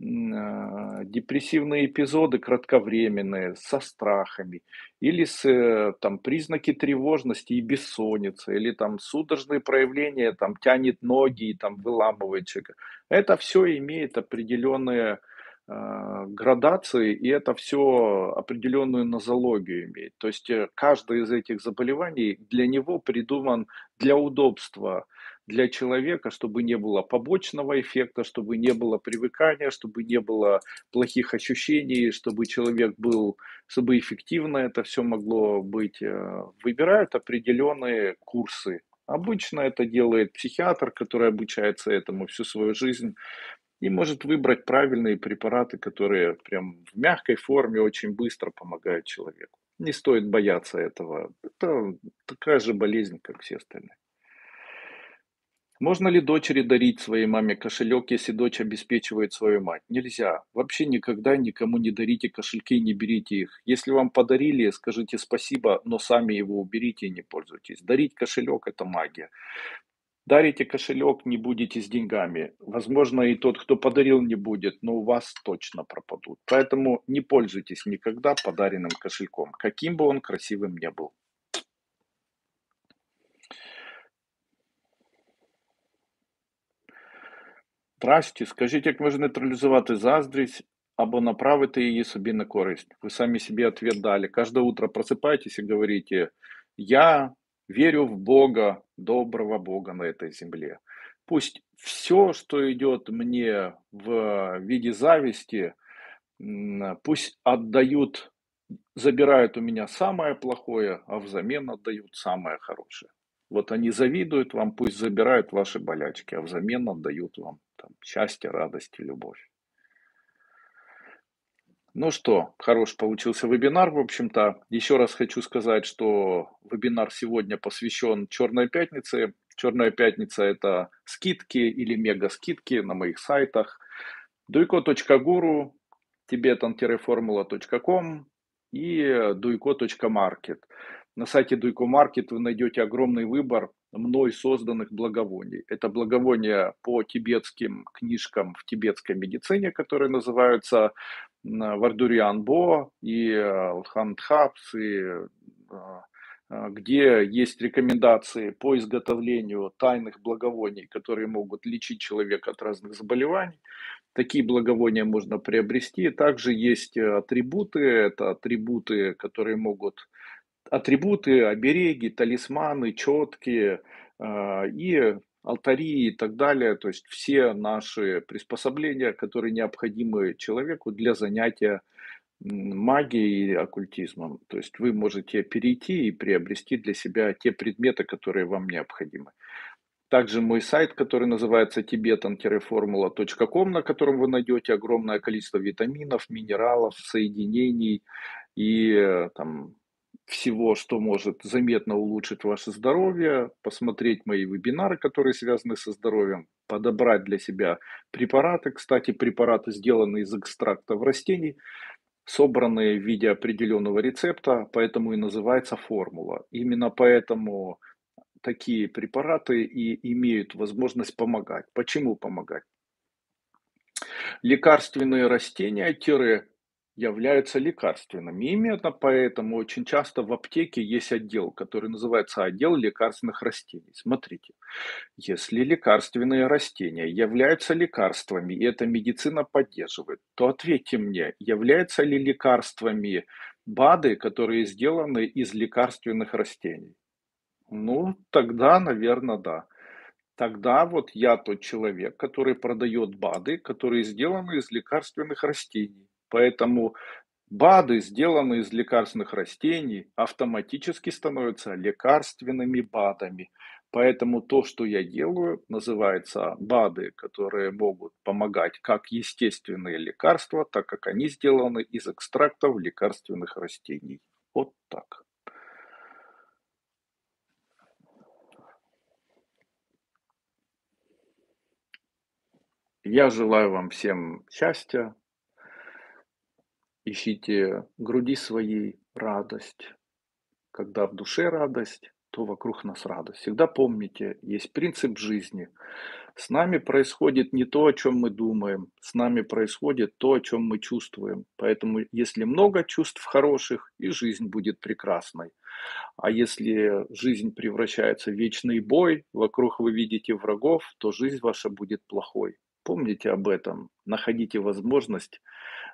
депрессивные эпизоды кратковременные, со страхами, или с, там, признаки тревожности и бессонницы, или там судорожные проявления, там, тянет ноги и там выламывает человека. Это все имеет определенные градации, и это все определенную нозологию имеет. То есть каждое из этих заболеваний для него придуман для удобства, для человека, чтобы не было побочного эффекта, чтобы не было привыкания, чтобы не было плохих ощущений, чтобы человек был, чтобы эффективно это все могло быть. Выбирают определенные курсы. Обычно это делает психиатр, который обучается этому всю свою жизнь и может выбрать правильные препараты, которые прям в мягкой форме очень быстро помогают человеку. Не стоит бояться этого. Это такая же болезнь, как все остальные. Можно ли дочери дарить своей маме кошелек, если дочь обеспечивает свою мать? Нельзя. Вообще никогда никому не дарите кошельки, не берите их. Если вам подарили, скажите спасибо, но сами его уберите и не пользуйтесь. Дарить кошелек – это магия. Дарите кошелек, не будете с деньгами. Возможно, и тот, кто подарил, не будет, но у вас точно пропадут. Поэтому не пользуйтесь никогда подаренным кошельком, каким бы он красивым ни был. Здрасте, скажіть, як можна нейтралізувати заздрість або направити її собі на користь? Ви самі собі відповідь дали. Кожне утро просипаєтесь і говорите: «Я верю в Бога, доброго Бога на этой земле. Пусть все, что идет мне в виде зависти, пусть отдают, забирают у меня самое плохое, а взамен отдают самое хорошее». Вот они завидуют вам, пусть забирают ваши болячки, а взамен отдают вам там счастье, радость и любовь. Ну что, хороший получился вебинар, в общем-то. Еще раз хочу сказать, что вебинар сегодня посвящен Черной пятнице. Черная пятница – это скидки или мега-скидки на моих сайтах. duiko.guru, tibetan-formula.com и duiko.market. На сайте duiko.market вы найдете огромный выбор мной созданных благовоний. Это благовония по тибетским книжкам в тибетской медицине, которые называются Вардурианбо и Лхандхапс, где есть рекомендации по изготовлению тайных благовоний, которые могут лечить человека от разных заболеваний. Такие благовония можно приобрести. Также есть атрибуты. Это атрибуты, которые могут... Атрибуты, обереги, талисманы, четки и алтари и так далее. То есть все наши приспособления, которые необходимы человеку для занятия магией и оккультизмом. То есть вы можете перейти и приобрести для себя те предметы, которые вам необходимы. Также мой сайт, который называется tibetan-formula.com, на котором вы найдете огромное количество витаминов, минералов, соединений и там... всего, что может заметно улучшить ваше здоровье, посмотреть мои вебинары, которые связаны со здоровьем, подобрать для себя препараты. Кстати, препараты сделаны из экстрактов растений, собранные в виде определенного рецепта, поэтому и называется формула. Именно поэтому такие препараты и имеют возможность помогать. Почему помогать? Лекарственные растения являются лекарственными. Именно поэтому очень часто в аптеке есть отдел, который называется отдел лекарственных растений. Смотрите, если лекарственные растения являются лекарствами, и эта медицина поддерживает, то ответьте мне, являются ли лекарствами БАДы, которые сделаны из лекарственных растений? Ну, тогда, наверное, да. Тогда вот я тот человек, который продает БАДы, которые сделаны из лекарственных растений. Поэтому БАДы, сделанные из лекарственных растений, автоматически становятся лекарственными БАДами. Поэтому то, что я делаю, называется БАДы, которые могут помогать как естественные лекарства, так как они сделаны из экстрактов лекарственных растений. Вот так. Я желаю вам всем счастья. Ищите в груди своей радость. Когда в душе радость, то вокруг нас радость. Всегда помните, есть принцип жизни. С нами происходит не то, о чем мы думаем. С нами происходит то, о чем мы чувствуем. Поэтому, если много чувств хороших, и жизнь будет прекрасной. А если жизнь превращается в вечный бой, вокруг вы видите врагов, то жизнь ваша будет плохой. Помните об этом. Находите возможность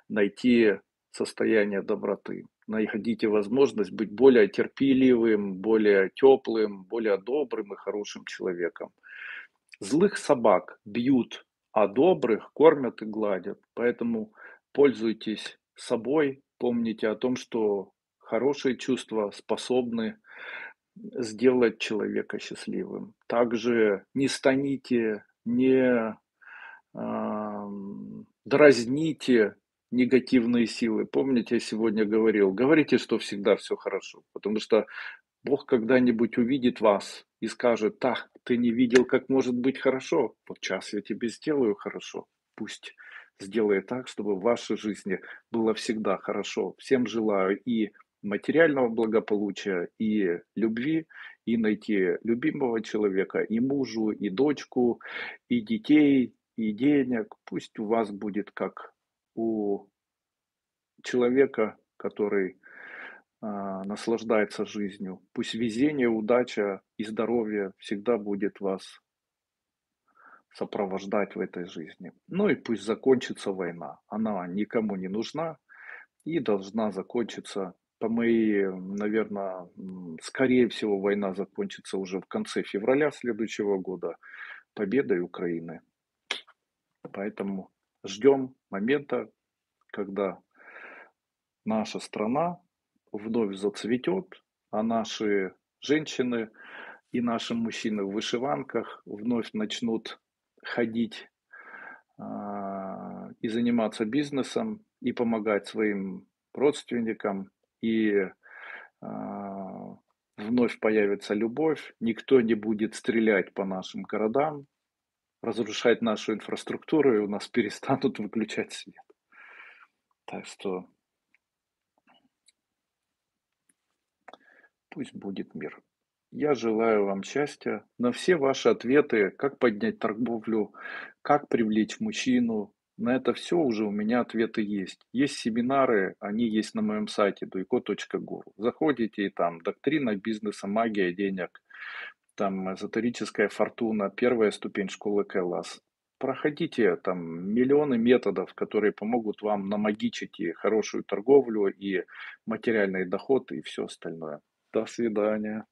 найти состояние доброты. Находите возможность быть более терпеливым, более теплым, более добрым и хорошим человеком. Злых собак бьют, а добрых кормят и гладят. Поэтому пользуйтесь собой, помните о том, что хорошие чувства способны сделать человека счастливым. Также не станите, не дразните негативные силы. Помните, я сегодня говорил, говорите, что всегда все хорошо, потому что Бог когда-нибудь увидит вас и скажет: так, ты не видел, как может быть хорошо, вот сейчас я тебе сделаю хорошо. Пусть сделает так, чтобы в вашей жизни было всегда хорошо. Всем желаю и материального благополучия, и любви, и найти любимого человека, и мужу, и дочку, и детей, и денег. Пусть у вас будет как у человека, который наслаждается жизнью. Пусть везение, удача и здоровье всегда будет вас сопровождать в этой жизни. Ну и пусть закончится война. Она никому не нужна и должна закончиться. По моей, наверное, скорее всего, война закончится уже в конце февраля следующего года победой Украины. Поэтому ждем момента, когда наша страна вновь зацветет, а наши женщины и наши мужчины в вышиванках вновь начнут ходить и заниматься бизнесом, и помогать своим родственникам, и вновь появится любовь, никто не будет стрелять по нашим городам, разрушать нашу инфраструктуру, и у нас перестанут выключать свет. Так что пусть будет мир. Я желаю вам счастья. На все ваши ответы, как поднять торговлю, как привлечь мужчину, на это все уже у меня ответы есть. Есть семинары, они есть на моем сайте duiko.guru. Заходите, и там доктрина бизнеса, магия денег, там эзотерическая фортуна, первая ступень школы Кайлас. Проходите, там миллионы методов, которые помогут вам намагичить и хорошую торговлю, и материальный доход, и все остальное. До свидания.